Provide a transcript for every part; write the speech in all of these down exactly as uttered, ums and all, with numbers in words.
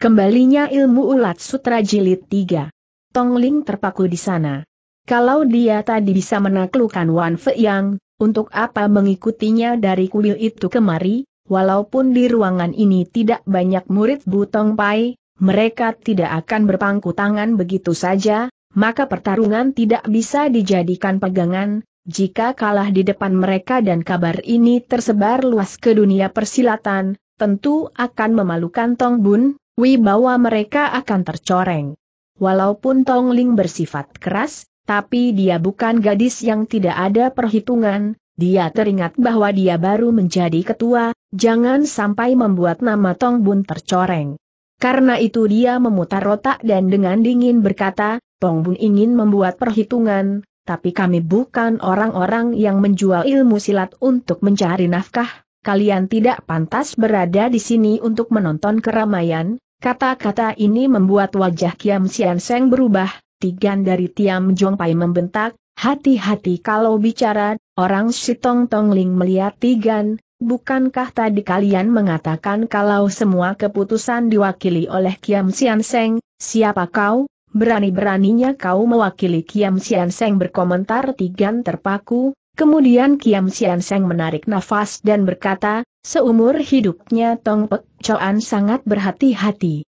Kembalinya ilmu ulat sutra jilid tiga. Tong Ling terpaku di sana. Kalau dia tadi bisa menaklukkan Wan Fei Yang, untuk apa mengikutinya dari kuil itu kemari? Walaupun di ruangan ini tidak banyak murid Butong Pai, mereka tidak akan berpangku tangan begitu saja, maka pertarungan tidak bisa dijadikan pegangan. Jika kalah di depan mereka dan kabar ini tersebar luas ke dunia persilatan, tentu akan memalukan Tong Bun, wibawa mereka akan tercoreng. Walaupun Tong Ling bersifat keras, tapi dia bukan gadis yang tidak ada perhitungan. Dia teringat bahwa dia baru menjadi ketua, jangan sampai membuat nama Tong Bun tercoreng. Karena itu dia memutar otak dan dengan dingin berkata, Tong Bun ingin membuat perhitungan, tapi kami bukan orang-orang yang menjual ilmu silat untuk mencari nafkah, kalian tidak pantas berada di sini untuk menonton keramaian. Kata-kata ini membuat wajah Kiam Sian Seng berubah, Tigan dari Tiam Jong Pai membentak, hati-hati kalau bicara, orang Sitong Tong Ling melihat Tigan, bukankah tadi kalian mengatakan kalau semua keputusan diwakili oleh Kiam Sian Seng? Siapa kau? Berani-beraninya kau mewakili Kiam Sian Seng, berkomentar Tigan terpaku, kemudian Kiam Sian Seng menarik nafas dan berkata, seumur hidupnya Tong Pek Choan sangat berhati-hati.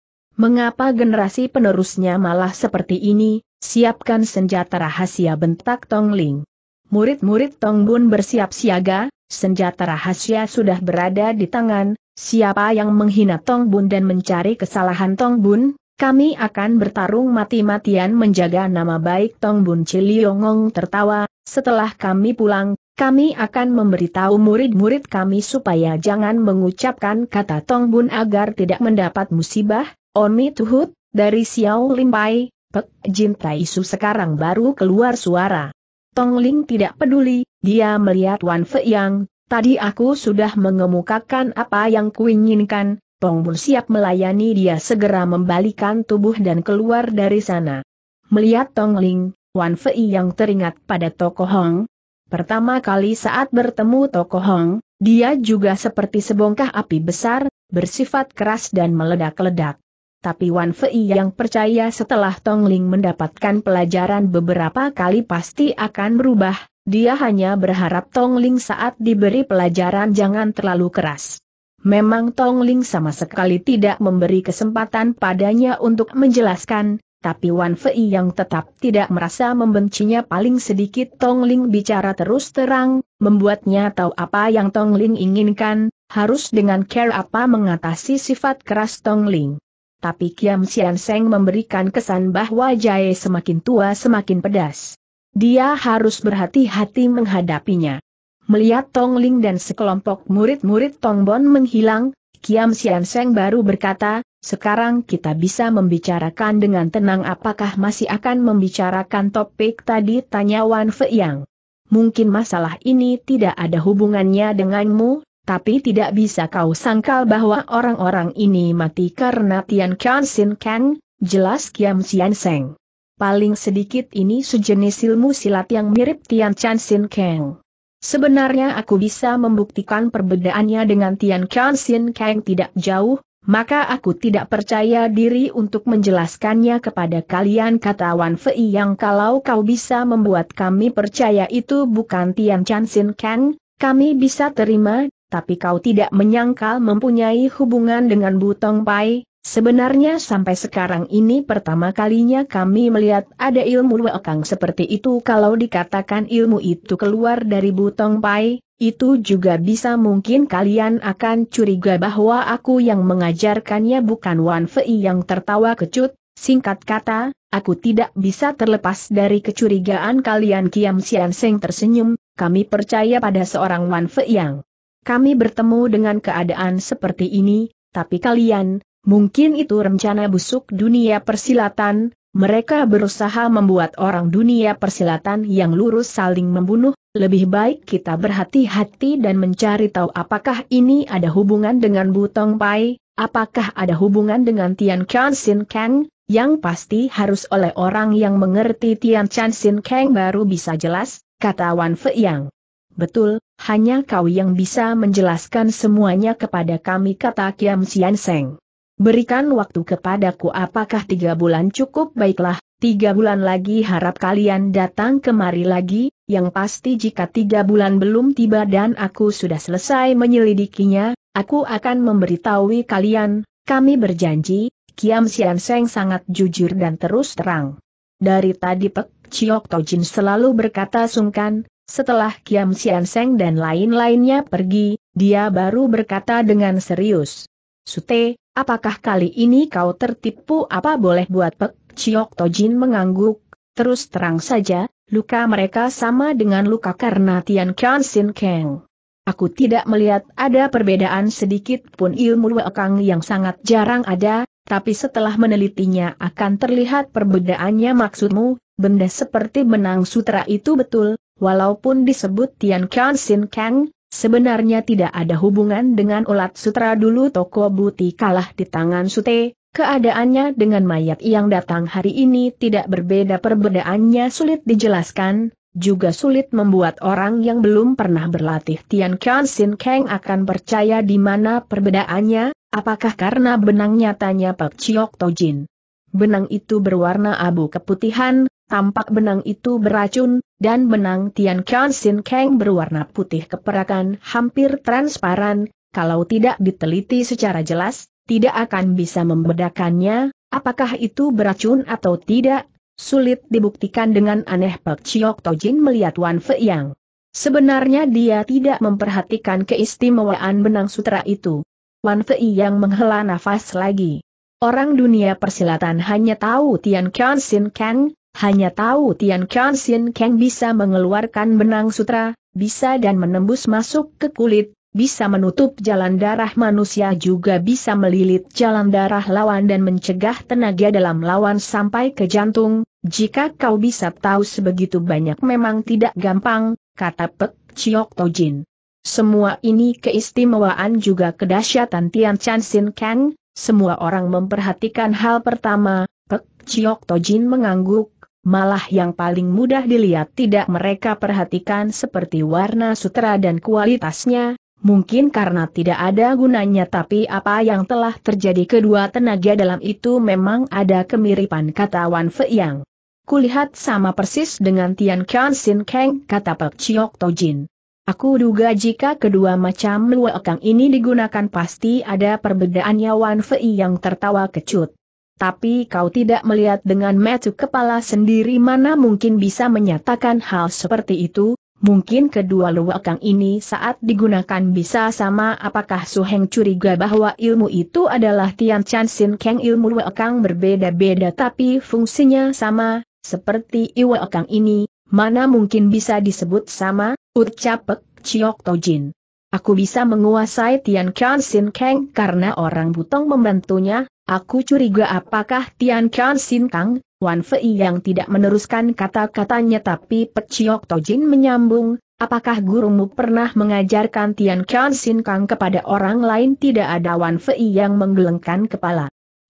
Mengapa generasi penerusnya malah seperti ini? Siapkan senjata rahasia, bentak Tong Ling. Murid-murid Tong Bun bersiap siaga, senjata rahasia sudah berada di tangan, siapa yang menghina Tong Bun dan mencari kesalahan Tong Bun, kami akan bertarung mati-matian menjaga nama baik Tong Bun. Ciliongong tertawa, setelah kami pulang, kami akan memberitahu murid-murid kami supaya jangan mengucapkan kata Tong Bun agar tidak mendapat musibah. Oni Tuhut, dari Xiao Lim Pai. Pek Jin Tai Su sekarang baru keluar suara. Tong Ling tidak peduli, dia melihat Wan Fei Yang, tadi aku sudah mengemukakan apa yang kuinginkan, Tong Bun siap melayani dia. Segera membalikan tubuh dan keluar dari sana. Melihat Tong Ling, Wan Fei Yang teringat pada Toko Hong. Pertama kali saat bertemu Toko Hong, dia juga seperti sebongkah api besar, bersifat keras dan meledak-ledak. Tapi Wan Fei Yang percaya setelah Tong Ling mendapatkan pelajaran beberapa kali pasti akan berubah, dia hanya berharap Tong Ling saat diberi pelajaran jangan terlalu keras. Memang Tong Ling sama sekali tidak memberi kesempatan padanya untuk menjelaskan, tapi Wan Fei Yang tetap tidak merasa membencinya. Paling sedikit Tong Ling bicara terus terang, membuatnya tahu apa yang Tong Ling inginkan, harus dengan care apa mengatasi sifat keras Tong Ling. Tapi Kiam Sian Seng memberikan kesan bahwa jahe semakin tua semakin pedas. Dia harus berhati-hati menghadapinya. Melihat Tong Ling dan sekelompok murid-murid Tong Bun menghilang, Kiam Sian Seng baru berkata, sekarang kita bisa membicarakan dengan tenang. Apakah masih akan membicarakan topik tadi? Tanya Wan Fei Yang. Mungkin masalah ini tidak ada hubungannya denganmu. Tapi tidak bisa kau sangkal bahwa orang-orang ini mati karena Tian Can Sin Kang, jelas Kiam Sian Seng. Paling sedikit ini sejenis ilmu silat yang mirip Tian Can Sin Kang. Sebenarnya aku bisa membuktikan perbedaannya dengan Tian Can Sin Kang tidak jauh, maka aku tidak percaya diri untuk menjelaskannya kepada kalian, kata Wan Fei Yang. Kalau kau bisa membuat kami percaya itu bukan Tian Can Sin Kang, kami bisa terima. Tapi kau tidak menyangkal mempunyai hubungan dengan Butong Pai. Sebenarnya sampai sekarang ini pertama kalinya kami melihat ada ilmu lekang seperti itu. Kalau dikatakan ilmu itu keluar dari Butong Pai, itu juga bisa mungkin kalian akan curiga bahwa aku yang mengajarkannya bukan. Wan Fei Yang tertawa kecut. Singkat kata, aku tidak bisa terlepas dari kecurigaan kalian. Kiam Sian Seng tersenyum. Kami percaya pada seorang Wan Fei Yang. Kami bertemu dengan keadaan seperti ini, tapi kalian, mungkin itu rencana busuk dunia persilatan, mereka berusaha membuat orang dunia persilatan yang lurus saling membunuh, lebih baik kita berhati-hati dan mencari tahu apakah ini ada hubungan dengan Butong Pai, apakah ada hubungan dengan Tian Can Sin Kang, yang pasti harus oleh orang yang mengerti Tian Can Sin Kang baru bisa jelas, kata Wan Fei Yang. Betul, hanya kau yang bisa menjelaskan semuanya kepada kami, kata Kiam Sian Seng. berikan waktu kepadaku, apakah tiga bulan cukup? Baiklah, tiga bulan lagi harap kalian datang kemari lagi, yang pasti jika tiga bulan belum tiba dan aku sudah selesai menyelidikinya, aku akan memberitahui kalian, kami berjanji. Kiam Sian Seng sangat jujur dan terus terang. Dari tadi Pek Chiok Tojin selalu berkata sungkan, setelah Kiam Sian Seng dan lain-lainnya pergi, dia baru berkata dengan serius. Sute, apakah kali ini kau tertipu? Apa boleh buat Pek Chiok Tojin mengangguk, terus terang saja, luka mereka sama dengan luka karena Tian Kian Sin Kang. Aku tidak melihat ada perbedaan sedikit pun. Ilmu Wekang yang sangat jarang ada, tapi setelah menelitinya akan terlihat perbedaannya. Maksudmu, benda seperti benang sutra itu betul, walaupun disebut Tian Kian Sin Kang, sebenarnya tidak ada hubungan dengan ulat sutra. Dulu toko buti kalah di tangan Sute. Keadaannya dengan mayat yang datang hari ini tidak berbeda. Perbedaannya sulit dijelaskan, juga sulit membuat orang yang belum pernah berlatih Tian Kian Sin Kang akan percaya di mana perbedaannya. Apakah karena benangnya? Tanya Pek Chiok Tojin. Benang itu berwarna abu keputihan, tampak benang itu beracun, dan benang Tian Kian Sin Kang berwarna putih keperakan hampir transparan, kalau tidak diteliti secara jelas tidak akan bisa membedakannya. Apakah itu beracun atau tidak, sulit dibuktikan. Dengan aneh Pek Chiok Tojin melihat Wan Fei Yang. Sebenarnya dia tidak memperhatikan keistimewaan benang sutra itu. Wan Fei Yang menghela nafas lagi. Orang dunia persilatan hanya tahu Tian Kian Sin Kang, hanya tahu Tian Kian Sin Kang bisa mengeluarkan benang sutra, bisa dan menembus masuk ke kulit, bisa menutup jalan darah manusia, juga bisa melilit jalan darah lawan dan mencegah tenaga dalam lawan sampai ke jantung. Jika kau bisa tahu sebegitu banyak memang tidak gampang, kata Pek Chiok Tojin. Semua ini keistimewaan juga kedahsyatan Tian Kian Sin Kang. Semua orang memperhatikan hal pertama. Pek Chiok Tojin mengangguk. Malah yang paling mudah dilihat tidak mereka perhatikan, seperti warna sutra dan kualitasnya. Mungkin karena tidak ada gunanya, tapi apa yang telah terjadi kedua tenaga dalam itu memang ada kemiripan, kata Wan Fei Yang. Kulihat sama persis dengan Tian Kian Sin Kang, kata Pek Chiok Tojin. Aku duga jika kedua macam luakang ini digunakan pasti ada perbedaannya. Wan Fei Yang tertawa kecut. Tapi kau tidak melihat dengan mata kepala sendiri, mana mungkin bisa menyatakan hal seperti itu? Mungkin kedua luakang ini saat digunakan bisa sama. Apakah Su Heng curiga bahwa ilmu itu adalah Tian Kian Sin Kang? Ilmu luakang berbeda-beda tapi fungsinya sama, seperti luakang ini, mana mungkin bisa disebut sama? Ucap Pek Chiok Tojin. Aku bisa menguasai Tian Kian Sin Kang karena orang Butong membantunya. Aku curiga apakah Tian Kian Sin Kang? Wan Fei Yang tidak meneruskan kata-katanya, tapi Pek Chiok Tojin menyambung, apakah gurumu pernah mengajarkan Tian Kian Sin Kang kepada orang lain? Tidak ada. Wan Fei Yang menggelengkan kepala.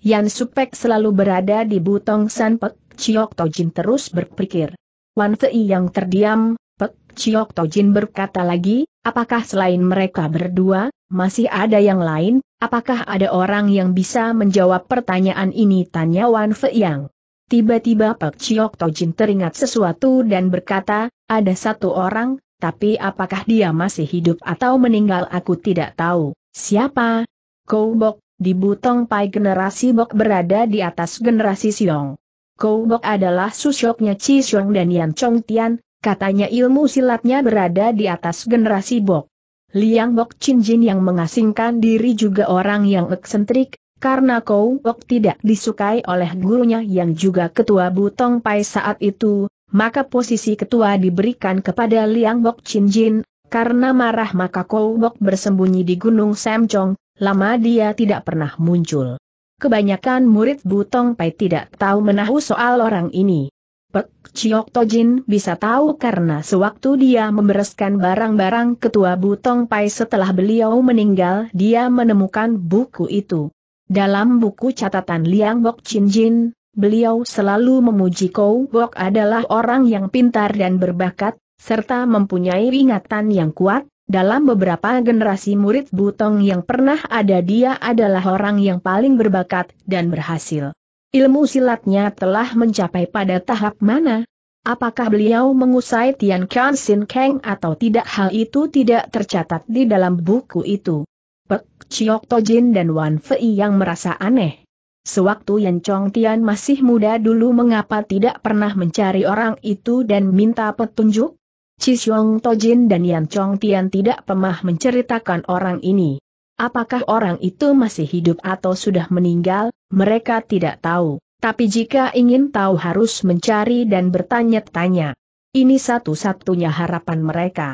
Yan Supek selalu berada di Butong San. Pek Chiok Tojin terus berpikir. Wan Fei Yang terdiam. Pek Chiok Tojin berkata lagi, apakah selain mereka berdua, masih ada yang lain? Apakah ada orang yang bisa menjawab pertanyaan ini? Tanya Wan Fei Yang. Tiba-tiba Pek Chiok Tojin teringat sesuatu dan berkata, ada satu orang, tapi apakah dia masih hidup atau meninggal aku tidak tahu. Siapa? Kou Bok, di Butong Pai generasi Bok berada di atas generasi Siong. Kou Bok adalah susyoknya Chi Siong dan Yan Chong Tian, katanya ilmu silatnya berada di atas generasi Bok. Liang Bok Chin Jin yang mengasingkan diri juga orang yang eksentrik. Karena Kou Bok tidak disukai oleh gurunya yang juga ketua Butong Pai saat itu, maka posisi ketua diberikan kepada Liang Bok Chin Jin. Karena marah maka Kou Bok bersembunyi di Gunung Samcong, lama dia tidak pernah muncul. Kebanyakan murid Butong Pai tidak tahu menahu soal orang ini. Pek Chiok Tojin bisa tahu karena sewaktu dia membereskan barang-barang ketua Butong Pai setelah beliau meninggal, dia menemukan buku itu. Dalam buku catatan Liang Bok Chin Jin, beliau selalu memuji Kou Bok adalah orang yang pintar dan berbakat, serta mempunyai ingatan yang kuat, Dalam beberapa generasi murid Butong yang pernah ada, dia adalah orang yang paling berbakat dan berhasil. Ilmu silatnya telah mencapai pada tahap mana? Apakah beliau mengusai Tian Can Sin Kang atau tidak? Hal itu tidak tercatat di dalam buku itu. Pek Chiok Tojin dan Wan Fei yang merasa aneh. Sewaktu Yan Chong Tian masih muda dulu, mengapa tidak pernah mencari orang itu dan minta petunjuk? Chi Xiong Tojin dan Yan Chong Tian tidak pernah menceritakan orang ini. Apakah orang itu masih hidup atau sudah meninggal? Mereka tidak tahu. Tapi jika ingin tahu harus mencari dan bertanya-tanya. Ini satu-satunya harapan mereka.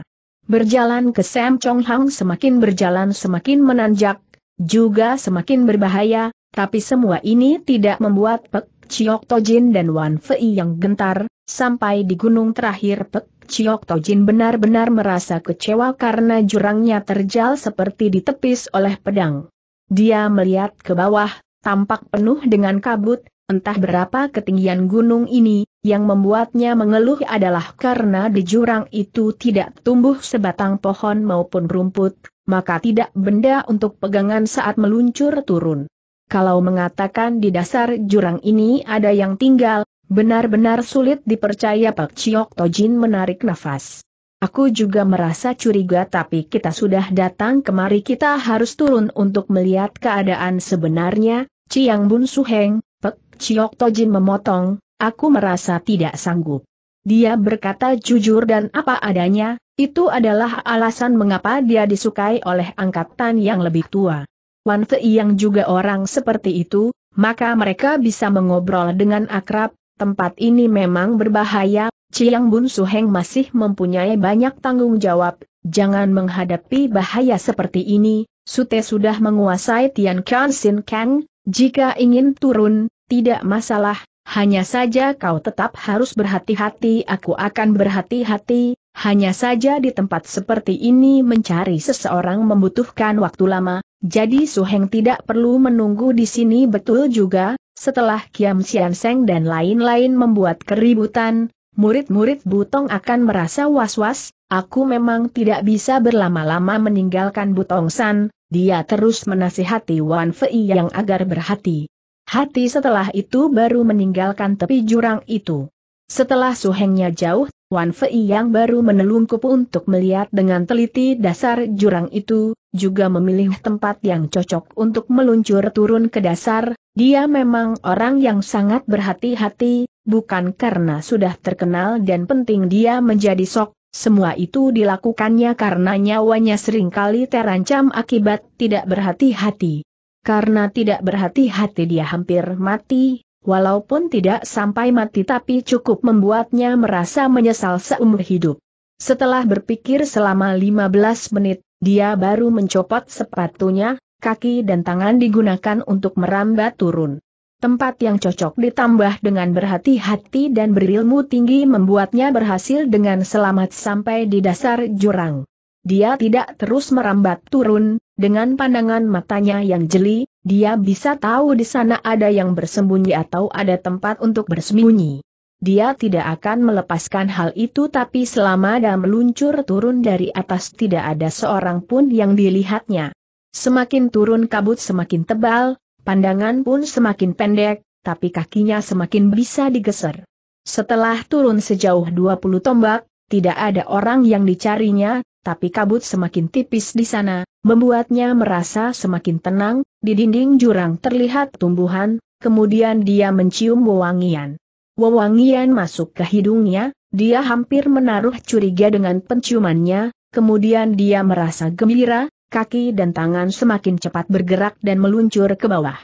Berjalan ke Sam Chong Hang semakin berjalan semakin menanjak, juga semakin berbahaya. Tapi semua ini tidak membuat Pek Chiok Tojin dan Wan Fei yang gentar. Sampai di gunung terakhir, Pek Chiok Tojin benar-benar merasa kecewa karena jurangnya terjal seperti ditepis oleh pedang. Dia melihat ke bawah, tampak penuh dengan kabut. Entah berapa ketinggian gunung ini, yang membuatnya mengeluh adalah karena di jurang itu tidak tumbuh sebatang pohon maupun rumput, maka tidak benda untuk pegangan saat meluncur turun. Kalau mengatakan di dasar jurang ini ada yang tinggal, benar-benar sulit dipercaya. Pak Chiok Tojin menarik nafas. Aku juga merasa curiga, tapi kita sudah datang kemari, kita harus turun untuk melihat keadaan sebenarnya. Chiang Bun Suheng, Pek Chiok Tojin memotong, aku merasa tidak sanggup. Dia berkata jujur dan apa adanya, itu adalah alasan mengapa dia disukai oleh angkatan yang lebih tua. Wan Fei yang juga orang seperti itu, maka mereka bisa mengobrol dengan akrab. Tempat ini memang berbahaya. Chiang Bun Suheng masih mempunyai banyak tanggung jawab. Jangan menghadapi bahaya seperti ini. Sute sudah menguasai Tian Can Sin Kang. Jika ingin turun, tidak masalah. Hanya saja kau tetap harus berhati-hati. Aku akan berhati-hati. Hanya saja di tempat seperti ini mencari seseorang membutuhkan waktu lama. Jadi Suheng tidak perlu menunggu di sini. Betul juga, setelah Kiam Sian Seng dan lain-lain membuat keributan, murid-murid Butong akan merasa was-was. Aku memang tidak bisa berlama-lama meninggalkan Butong San, dia terus menasihati Wan Fei yang agar berhati-hati. Setelah itu baru meninggalkan tepi jurang itu. Setelah Suhengnya jauh, Wan Fei yang baru menelungkup untuk melihat dengan teliti dasar jurang itu, juga memilih tempat yang cocok untuk meluncur turun ke dasar. Dia memang orang yang sangat berhati-hati, bukan karena sudah terkenal dan penting dia menjadi sok. Semua itu dilakukannya karena nyawanya seringkali terancam akibat tidak berhati-hati. Karena tidak berhati-hati dia hampir mati. Walaupun tidak sampai mati, tapi cukup membuatnya merasa menyesal seumur hidup. Setelah berpikir selama lima belas menit, dia baru mencopot sepatunya, kaki dan tangan digunakan untuk merambat turun. Tempat yang cocok ditambah dengan berhati-hati dan berilmu tinggi membuatnya berhasil dengan selamat sampai di dasar jurang. Dia tidak terus merambat turun, dengan pandangan matanya yang jeli, dia bisa tahu di sana ada yang bersembunyi atau ada tempat untuk bersembunyi. Dia tidak akan melepaskan hal itu, tapi selama dia meluncur turun dari atas tidak ada seorang pun yang dilihatnya. Semakin turun kabut semakin tebal, pandangan pun semakin pendek, tapi kakinya semakin bisa digeser. Setelah turun sejauh dua puluh tombak, tidak ada orang yang dicarinya. Tapi kabut semakin tipis di sana, membuatnya merasa semakin tenang. Di dinding jurang terlihat tumbuhan, kemudian dia mencium wewangian. Wewangian masuk ke hidungnya, dia hampir menaruh curiga dengan penciumannya, kemudian dia merasa gembira, kaki dan tangan semakin cepat bergerak dan meluncur ke bawah.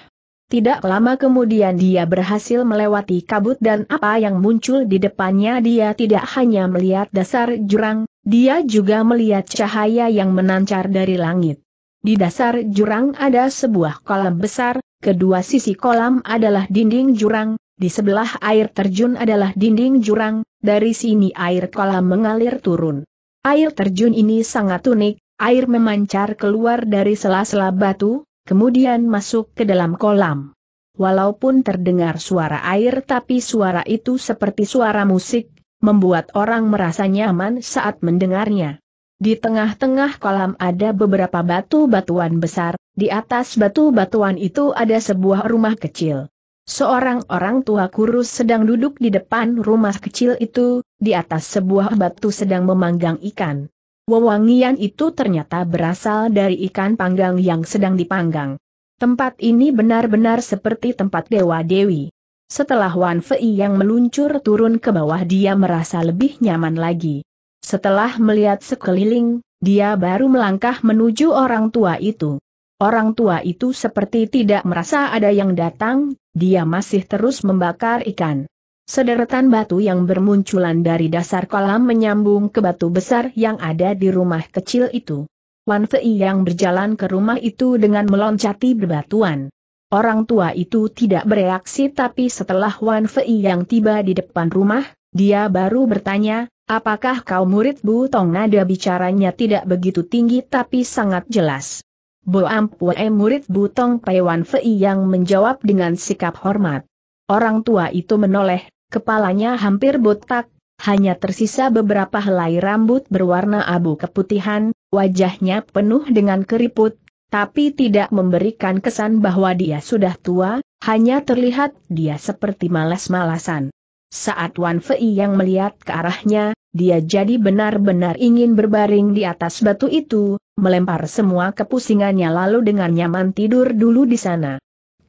Tidak lama kemudian dia berhasil melewati kabut dan apa yang muncul di depannya. Dia tidak hanya melihat dasar jurang, dia juga melihat cahaya yang menancar dari langit. Di dasar jurang ada sebuah kolam besar, kedua sisi kolam adalah dinding jurang, di sebelah air terjun adalah dinding jurang, dari sini air kolam mengalir turun. Air terjun ini sangat unik, air memancar keluar dari sela-sela batu, kemudian masuk ke dalam kolam. Walaupun terdengar suara air, tapi suara itu seperti suara musik, membuat orang merasa nyaman saat mendengarnya. Di tengah-tengah kolam ada beberapa batu-batuan besar, di atas batu-batuan itu ada sebuah rumah kecil. Seorang orang tua kurus sedang duduk di depan rumah kecil itu, di atas sebuah batu sedang memanggang ikan. Wewangian itu ternyata berasal dari ikan panggang yang sedang dipanggang. Tempat ini benar-benar seperti tempat dewa-dewi. Setelah Wan Fei yang meluncur turun ke bawah, dia merasa lebih nyaman lagi. Setelah melihat sekeliling, dia baru melangkah menuju orang tua itu. Orang tua itu seperti tidak merasa ada yang datang, dia masih terus membakar ikan. Sederetan batu yang bermunculan dari dasar kolam menyambung ke batu besar yang ada di rumah kecil itu. Wan Fei yang berjalan ke rumah itu dengan meloncati bebatuan. Orang tua itu tidak bereaksi, tapi setelah Wan Fei yang tiba di depan rumah, dia baru bertanya, "Apakah kau murid Bu Tong?" Nada bicaranya tidak begitu tinggi tapi sangat jelas. "Bo Ampue, murid Bu Tong Pai," Wan Fei yang menjawab dengan sikap hormat. Orang tua itu menoleh, kepalanya hampir botak, hanya tersisa beberapa helai rambut berwarna abu keputihan, wajahnya penuh dengan keriput, tapi tidak memberikan kesan bahwa dia sudah tua, hanya terlihat dia seperti malas-malasan. Saat Wan Fei yang melihat ke arahnya, dia jadi benar-benar ingin berbaring di atas batu itu, melempar semua kepusingannya lalu dengan nyaman tidur dulu di sana.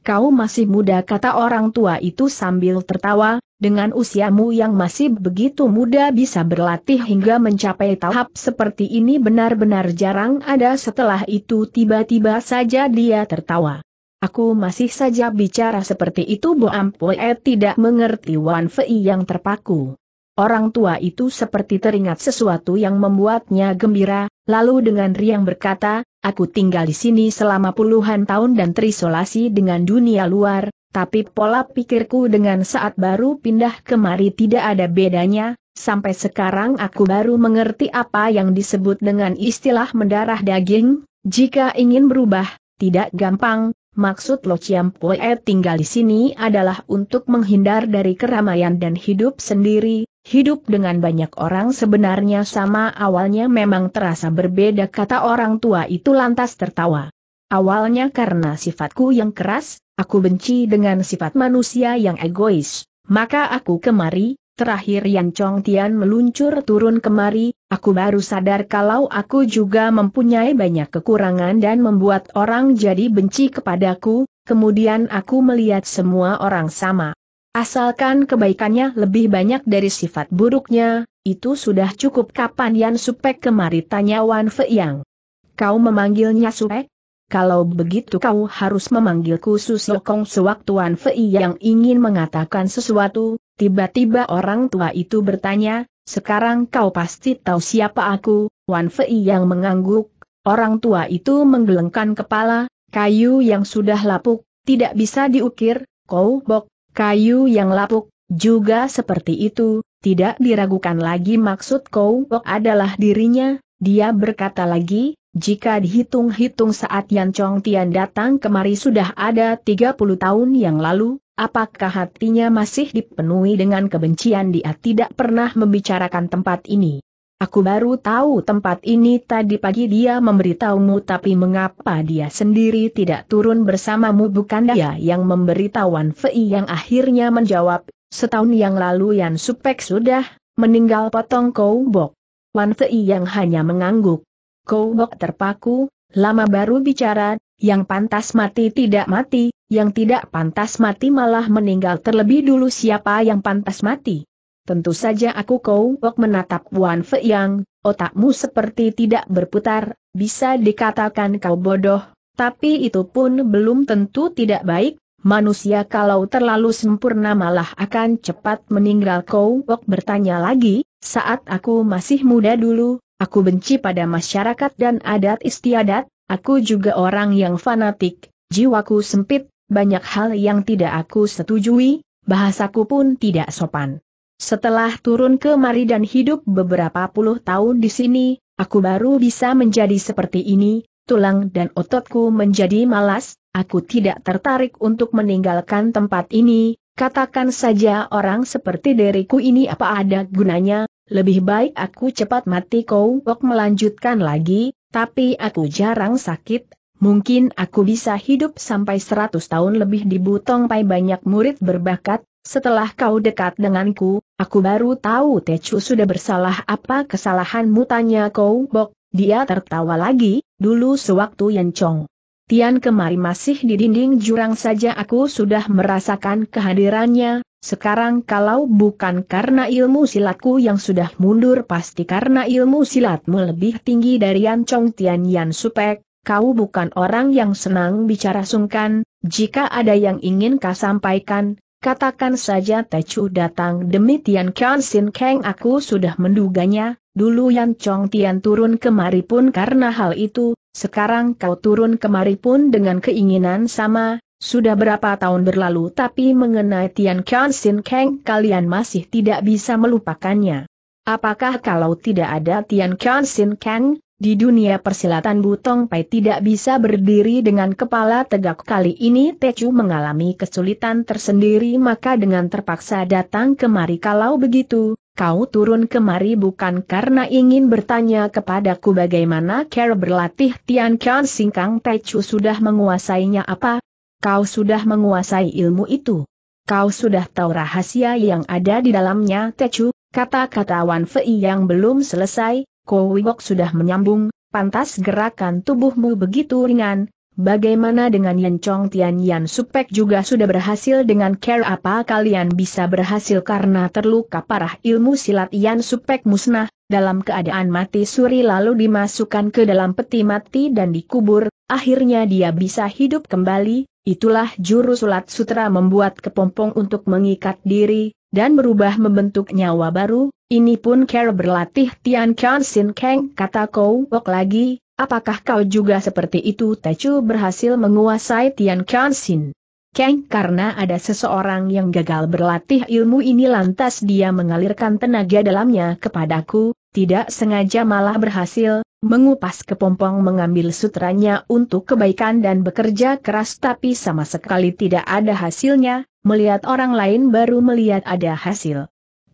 "Kau masih muda," kata orang tua itu sambil tertawa, "dengan usiamu yang masih begitu muda bisa berlatih hingga mencapai tahap seperti ini benar-benar jarang ada." Setelah itu tiba-tiba saja dia tertawa. "Aku masih saja bicara seperti itu." Bo Ampue tidak mengerti Wan Fei yang terpaku. Orang tua itu seperti teringat sesuatu yang membuatnya gembira, lalu dengan riang berkata, "Aku tinggal di sini selama puluhan tahun dan terisolasi dengan dunia luar, tapi pola pikirku dengan saat baru pindah kemari tidak ada bedanya. Sampai sekarang aku baru mengerti apa yang disebut dengan istilah mendarah daging. Jika ingin berubah, tidak gampang. Maksud Lo Ciampoe tinggal di sini adalah untuk menghindar dari keramaian dan hidup sendiri. Hidup dengan banyak orang sebenarnya sama, awalnya memang terasa berbeda," kata orang tua itu lantas tertawa. "Awalnya karena sifatku yang keras, aku benci dengan sifat manusia yang egois, maka aku kemari. Terakhir Yan Chongtian meluncur turun kemari, aku baru sadar kalau aku juga mempunyai banyak kekurangan dan membuat orang jadi benci kepadaku. Kemudian aku melihat semua orang sama. Asalkan kebaikannya lebih banyak dari sifat buruknya, itu sudah cukup." "Kapan Yan Supek kemari?" tanya Wan Fei yang. "Kau memanggilnya Supek? Kalau begitu kau harus memanggilku Susokong." Sewaktu Wan Fei yang ingin mengatakan sesuatu, tiba-tiba orang tua itu bertanya, "Sekarang kau pasti tahu siapa aku?" Wan Fei yang mengangguk. Orang tua itu menggelengkan kepala, "Kayu yang sudah lapuk, tidak bisa diukir, koubok. Kayu yang lapuk, juga seperti itu, tidak diragukan lagi." "Maksud kau adalah dirinya," dia berkata lagi, "jika dihitung-hitung saat Yan Chongtian datang kemari sudah ada tiga puluh tahun yang lalu, apakah hatinya masih dipenuhi dengan kebencian?" "Dia tidak pernah membicarakan tempat ini. Aku baru tahu tempat ini tadi pagi. Dia memberitahumu, tapi mengapa dia sendiri tidak turun bersamamu?" "Bukan dia yang memberitahuan," Fei yang akhirnya menjawab, "setahun yang lalu Yan Supek sudah meninggal." "Potong koubok." Wan Fei yang hanya mengangguk. Koubok terpaku, lama baru bicara, "Yang pantas mati tidak mati, yang tidak pantas mati malah meninggal terlebih dulu. Siapa yang pantas mati?" "Tentu saja aku." Koubok menatap Wan Fei yang, "Otakmu seperti tidak berputar, bisa dikatakan kau bodoh, tapi itu pun belum tentu tidak baik. Manusia kalau terlalu sempurna malah akan cepat meninggal." Koubok bertanya lagi, "Saat aku masih muda dulu, aku benci pada masyarakat dan adat istiadat, aku juga orang yang fanatik, jiwaku sempit, banyak hal yang tidak aku setujui, bahasaku pun tidak sopan. Setelah turun ke mari dan hidup beberapa puluh tahun di sini, aku baru bisa menjadi seperti ini, tulang dan ototku menjadi malas, aku tidak tertarik untuk meninggalkan tempat ini. Katakan saja orang seperti diriku ini apa ada gunanya, Lebih baik aku cepat mati. Kouok melanjutkan lagi, tapi aku jarang sakit, mungkin aku bisa hidup sampai seratus tahun lebih. Di Butong Pai banyak murid berbakat, setelah kau dekat denganku, aku baru tahu Tecu sudah bersalah. Apa kesalahanmu, tanya Kouok. Dia tertawa lagi, dulu sewaktu Yan Chong Tian kemari masih di dinding jurang saja aku sudah merasakan kehadirannya. Sekarang kalau bukan karena ilmu silatku yang sudah mundur, pasti karena ilmu silatmu lebih tinggi dari Yan Chong Tian. Yan Supek, kau bukan orang yang senang bicara sungkan, jika ada yang ingin kau sampaikan, katakan saja. Tecu datang demi Tian Kian Sin Kang, aku sudah menduganya, dulu Yan Chong Tian turun kemari pun karena hal itu, sekarang kau turun kemari pun dengan keinginan sama. Sudah berapa tahun berlalu tapi mengenai Tian Kian Sin Kang kalian masih tidak bisa melupakannya. Apakah kalau tidak ada Tian Kian Sin Kang, di dunia persilatan Butong Pai tidak bisa berdiri dengan kepala tegak? Kali ini Tecu mengalami kesulitan tersendiri, maka dengan terpaksa datang kemari. Kalau begitu, kau turun kemari bukan karena ingin bertanya kepadaku bagaimana cara berlatih Tian Kian Sin Kang. Tecu sudah menguasainya. Apa? Kau sudah menguasai ilmu itu. Kau sudah tahu rahasia yang ada di dalamnya. Tecu, kata-kata Wan Fei yang belum selesai, Kouok sudah menyambung, pantas gerakan tubuhmu begitu ringan. Bagaimana dengan Yan Chong Tian? Yan Supek juga sudah berhasil dengan care. Apa kalian bisa berhasil karena terluka parah? Ilmu silat Yan Supek musnah, dalam keadaan mati suri lalu dimasukkan ke dalam peti mati dan dikubur, akhirnya dia bisa hidup kembali. Itulah jurus ulat sutra membuat kepompong untuk mengikat diri, dan berubah membentuk nyawa baru. Ini pun cara berlatih Tian Kian Sin Kang, kata Kouok lagi. Apakah kau juga seperti itu? Tecu berhasil menguasai Tian Kian Sin Kang karena ada seseorang yang gagal berlatih ilmu ini, lantas dia mengalirkan tenaga dalamnya kepadaku, tidak sengaja malah berhasil mengupas kepompong, mengambil sutranya untuk kebaikan dan bekerja keras, tapi sama sekali tidak ada hasilnya. Melihat orang lain baru melihat ada hasil.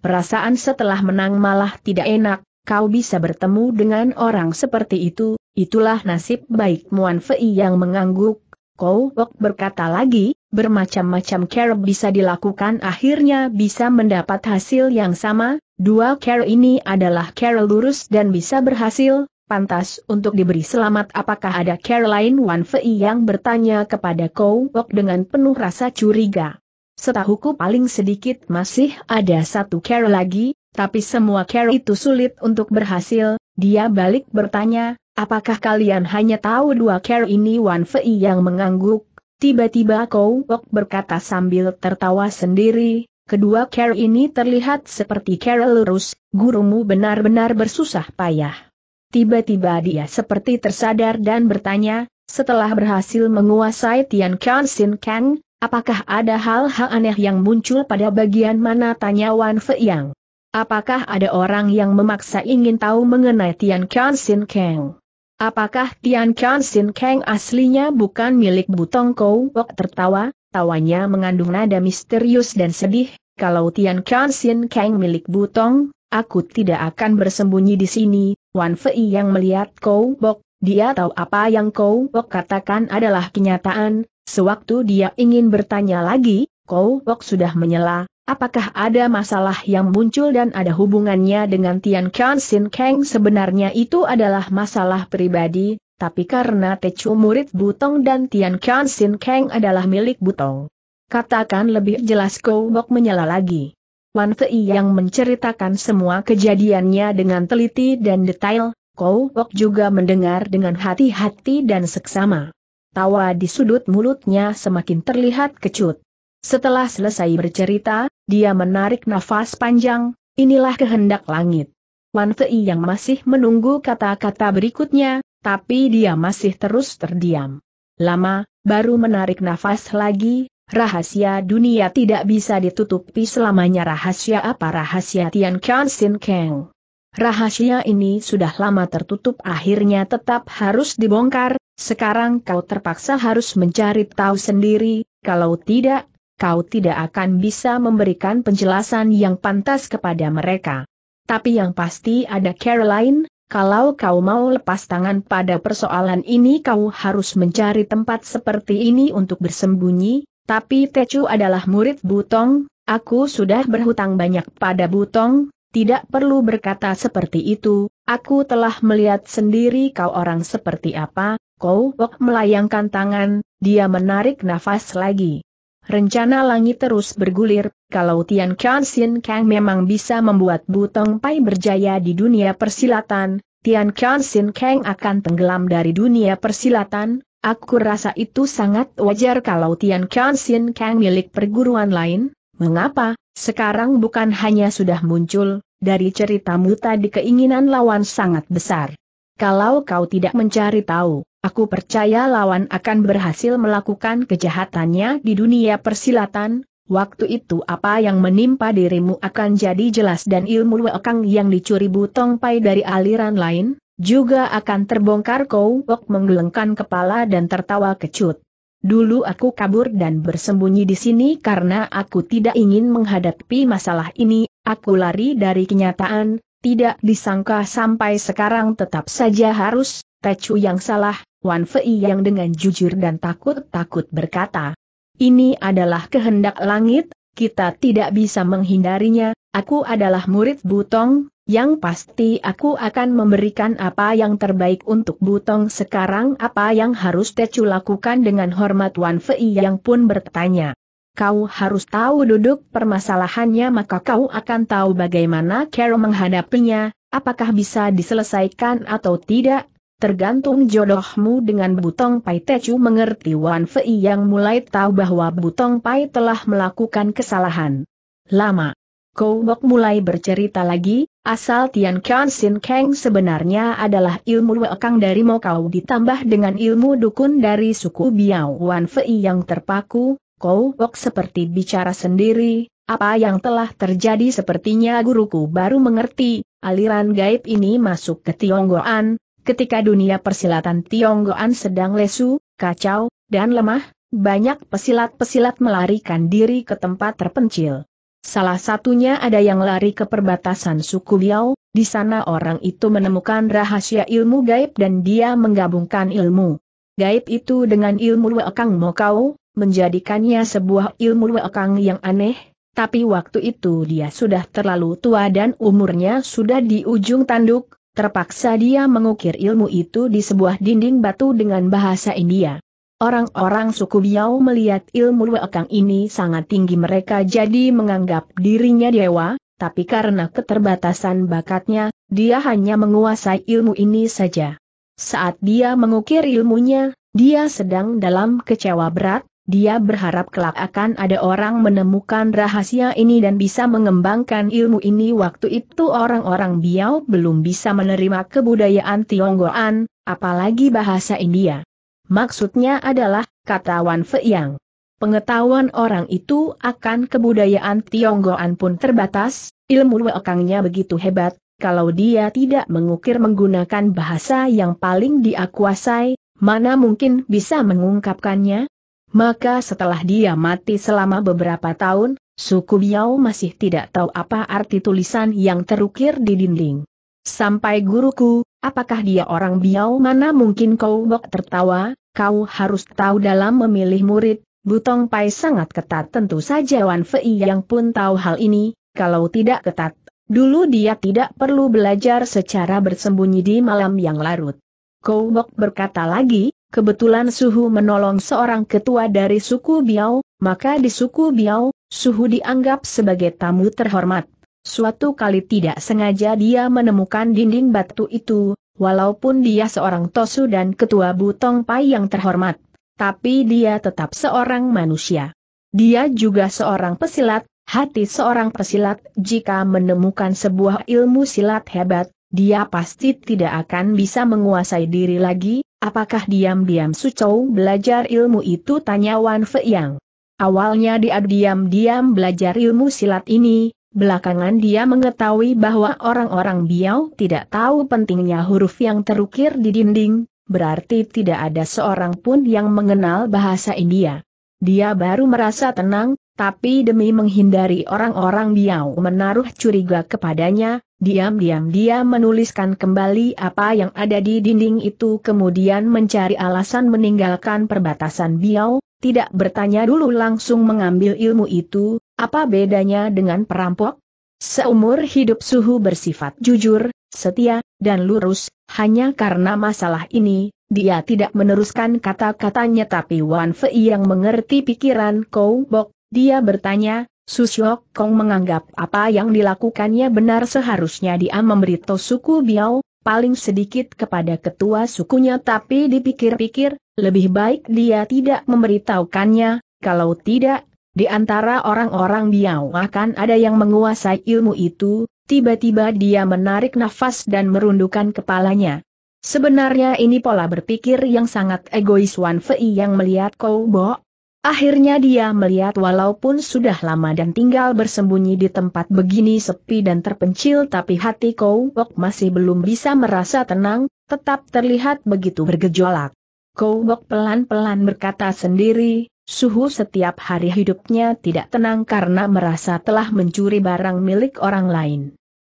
Perasaan setelah menang malah tidak enak. Kau bisa bertemu dengan orang seperti itu, itulah nasib baik. Muan Fei yang mengangguk. Kouok berkata lagi, bermacam-macam cara bisa dilakukan, akhirnya bisa mendapat hasil yang sama. Dua cara ini adalah cara lurus dan bisa berhasil, pantas untuk diberi selamat. Apakah ada care lain? Wan Fei yang bertanya kepada Kouok dengan penuh rasa curiga. Setahuku paling sedikit masih ada satu care lagi, tapi semua care itu sulit untuk berhasil. Dia balik bertanya, apakah kalian hanya tahu dua care ini? Wan Fei yang mengangguk. Tiba-tiba Kouok berkata sambil tertawa sendiri, kedua care ini terlihat seperti care lurus, gurumu benar-benar bersusah payah. Tiba-tiba dia seperti tersadar dan bertanya, setelah berhasil menguasai Tian Kian Sin Kang, apakah ada hal-hal aneh yang muncul pada bagian mana? Tanya Wan Fei Yang. Apakah ada orang yang memaksa ingin tahu mengenai Tian Kian Sin Kang? Apakah Tian Kian Sin Kang aslinya bukan milik Butong? Kouok tertawa, tawanya mengandung nada misterius dan sedih. Kalau Tian Kian Sin Kang milik Butong, aku tidak akan bersembunyi di sini. Wan Fei yang melihat Kouok, dia tahu apa yang Kouok katakan adalah kenyataan. Sewaktu dia ingin bertanya lagi, Kouok sudah menyela, apakah ada masalah yang muncul dan ada hubungannya dengan Tian Kian Sin Kang? Sebenarnya itu adalah masalah pribadi, tapi karena Tecu murid Butong dan Tian Kian Sin Kang adalah milik Butong. Katakan lebih jelas. Kouok menyela lagi. Wan Fei yang menceritakan semua kejadiannya dengan teliti dan detail. Kouok juga mendengar dengan hati-hati dan seksama. Tawa di sudut mulutnya semakin terlihat kecut. Setelah selesai bercerita, dia menarik nafas panjang, inilah kehendak langit. Wan Fei yang masih menunggu kata-kata berikutnya, tapi dia masih terus terdiam. Lama, baru menarik nafas lagi. Rahasia dunia tidak bisa ditutupi selamanya. Rahasia apa? Rahasia Tian Kian Sin Kang. Rahasia ini sudah lama tertutup, akhirnya tetap harus dibongkar. Sekarang kau terpaksa harus mencari tahu sendiri. Kalau tidak, kau tidak akan bisa memberikan penjelasan yang pantas kepada mereka. Tapi yang pasti ada Caroline, kalau kau mau lepas tangan pada persoalan ini kau harus mencari tempat seperti ini untuk bersembunyi, tapi Tecu adalah murid Butong, aku sudah berhutang banyak pada Butong, tidak perlu berkata seperti itu, aku telah melihat sendiri kau orang seperti apa, kau Wok melayangkan tangan, dia menarik nafas lagi. Rencana langit terus bergulir, kalau Tian Kansin Kang memang bisa membuat Butong Pai berjaya di dunia persilatan, Tian Kansin Kang akan tenggelam dari dunia persilatan, aku rasa itu sangat wajar kalau Tian Kansin Kang milik perguruan lain, mengapa, sekarang bukan hanya sudah muncul, dari ceritamu tadi keinginan lawan sangat besar. Kalau kau tidak mencari tahu, aku percaya lawan akan berhasil melakukan kejahatannya di dunia persilatan, waktu itu apa yang menimpa dirimu akan jadi jelas dan ilmu Wekang yang dicuri Butong Pai dari aliran lain, juga akan terbongkar. Kau Wok menggelengkan kepala dan tertawa kecut. Dulu aku kabur dan bersembunyi di sini karena aku tidak ingin menghadapi masalah ini, aku lari dari kenyataan, tidak disangka sampai sekarang tetap saja harus, Tecu yang salah. Wan Fei yang dengan jujur dan takut-takut berkata, ini adalah kehendak langit, kita tidak bisa menghindarinya, aku adalah murid Butong, yang pasti aku akan memberikan apa yang terbaik untuk Butong. Sekarang apa yang harus Tecu lakukan? Dengan hormat Wan Fei yang pun bertanya. Kau harus tahu duduk permasalahannya, maka kau akan tahu bagaimana Carol menghadapinya, apakah bisa diselesaikan atau tidak. Tergantung jodohmu dengan Butong Pai. Tecu mengerti Wan Fei yang mulai tahu bahwa Butong Pai telah melakukan kesalahan. Lama. Kau Bok mulai bercerita lagi, asal Tian Kansin Kang sebenarnya adalah ilmu Wekang dari Mokau ditambah dengan ilmu dukun dari suku Biao. Wan Fei yang terpaku, Kau Bok seperti bicara sendiri, apa yang telah terjadi sepertinya guruku baru mengerti, aliran gaib ini masuk ke Tionggoan. Ketika dunia persilatan Tionggoan sedang lesu, kacau, dan lemah, banyak pesilat-pesilat melarikan diri ke tempat terpencil. Salah satunya ada yang lari ke perbatasan suku Biao, di sana orang itu menemukan rahasia ilmu gaib dan dia menggabungkan ilmu gaib itu dengan ilmu Wekang Mokau, menjadikannya sebuah ilmu Wekang yang aneh, tapi waktu itu dia sudah terlalu tua dan umurnya sudah di ujung tanduk. Terpaksa dia mengukir ilmu itu di sebuah dinding batu dengan bahasa India. Orang-orang suku Biao melihat ilmu Wekang ini sangat tinggi, mereka jadi menganggap dirinya dewa, tapi karena keterbatasan bakatnya, dia hanya menguasai ilmu ini saja. Saat dia mengukir ilmunya, dia sedang dalam kecewa berat, dia berharap kelak akan ada orang menemukan rahasia ini dan bisa mengembangkan ilmu ini. Waktu itu orang-orang Biao belum bisa menerima kebudayaan Tionggoan, apalagi bahasa India. Maksudnya adalah, kata Wan Fei yang, pengetahuan orang itu akan kebudayaan Tionggoan pun terbatas, ilmu Wekangnya begitu hebat, kalau dia tidak mengukir menggunakan bahasa yang paling dia kuasai, mana mungkin bisa mengungkapkannya? Maka setelah dia mati selama beberapa tahun, suku Biao masih tidak tahu apa arti tulisan yang terukir di dinding. Sampai guruku, apakah dia orang Biao? Mana mungkin, Kau Bok tertawa, kau harus tahu dalam memilih murid, Butong Pai sangat ketat. Tentu saja Wan Fei yang pun tahu hal ini, kalau tidak ketat, dulu dia tidak perlu belajar secara bersembunyi di malam yang larut. Kau Bok berkata lagi, kebetulan Suhu menolong seorang ketua dari suku Biao, maka di suku Biao, Suhu dianggap sebagai tamu terhormat. Suatu kali tidak sengaja dia menemukan dinding batu itu, walaupun dia seorang Tosu dan ketua Butong Pai yang terhormat, tapi dia tetap seorang manusia. Dia juga seorang pesilat, hati seorang pesilat jika menemukan sebuah ilmu silat hebat, dia pasti tidak akan bisa menguasai diri lagi. Apakah diam-diam Sucou belajar ilmu itu? Tanya Wan Fei yang. Awalnya dia diam-diam belajar ilmu silat ini, belakangan dia mengetahui bahwa orang-orang Biao tidak tahu pentingnya huruf yang terukir di dinding, berarti tidak ada seorang pun yang mengenal bahasa India. Dia baru merasa tenang, Tapi demi menghindari orang-orang Biao menaruh curiga kepadanya, diam-diam dia menuliskan kembali apa yang ada di dinding itu kemudian mencari alasan meninggalkan perbatasan Biao, tidak bertanya dulu langsung mengambil ilmu itu, apa bedanya dengan perampok? Seumur hidup Suhu bersifat jujur, setia, dan lurus, hanya karena masalah ini, dia tidak meneruskan kata-katanya tapi Wan Fei yang mengerti pikiran Kou Bok. Dia bertanya, Su Syok Kong menganggap apa yang dilakukannya benar seharusnya dia memberitahu suku Biao, paling sedikit kepada ketua sukunya tapi dipikir-pikir, lebih baik dia tidak memberitahukannya, kalau tidak, di antara orang-orang Biao akan ada yang menguasai ilmu itu, tiba-tiba dia menarik nafas dan merundukkan kepalanya. Sebenarnya ini pola berpikir yang sangat egois Wan Fei yang melihat Kou Bo. Akhirnya dia melihat walaupun sudah lama dan tinggal bersembunyi di tempat begini sepi dan terpencil tapi hati Kou Bok masih belum bisa merasa tenang, tetap terlihat begitu bergejolak. Kou Bok pelan-pelan berkata sendiri, Suhu setiap hari hidupnya tidak tenang karena merasa telah mencuri barang milik orang lain.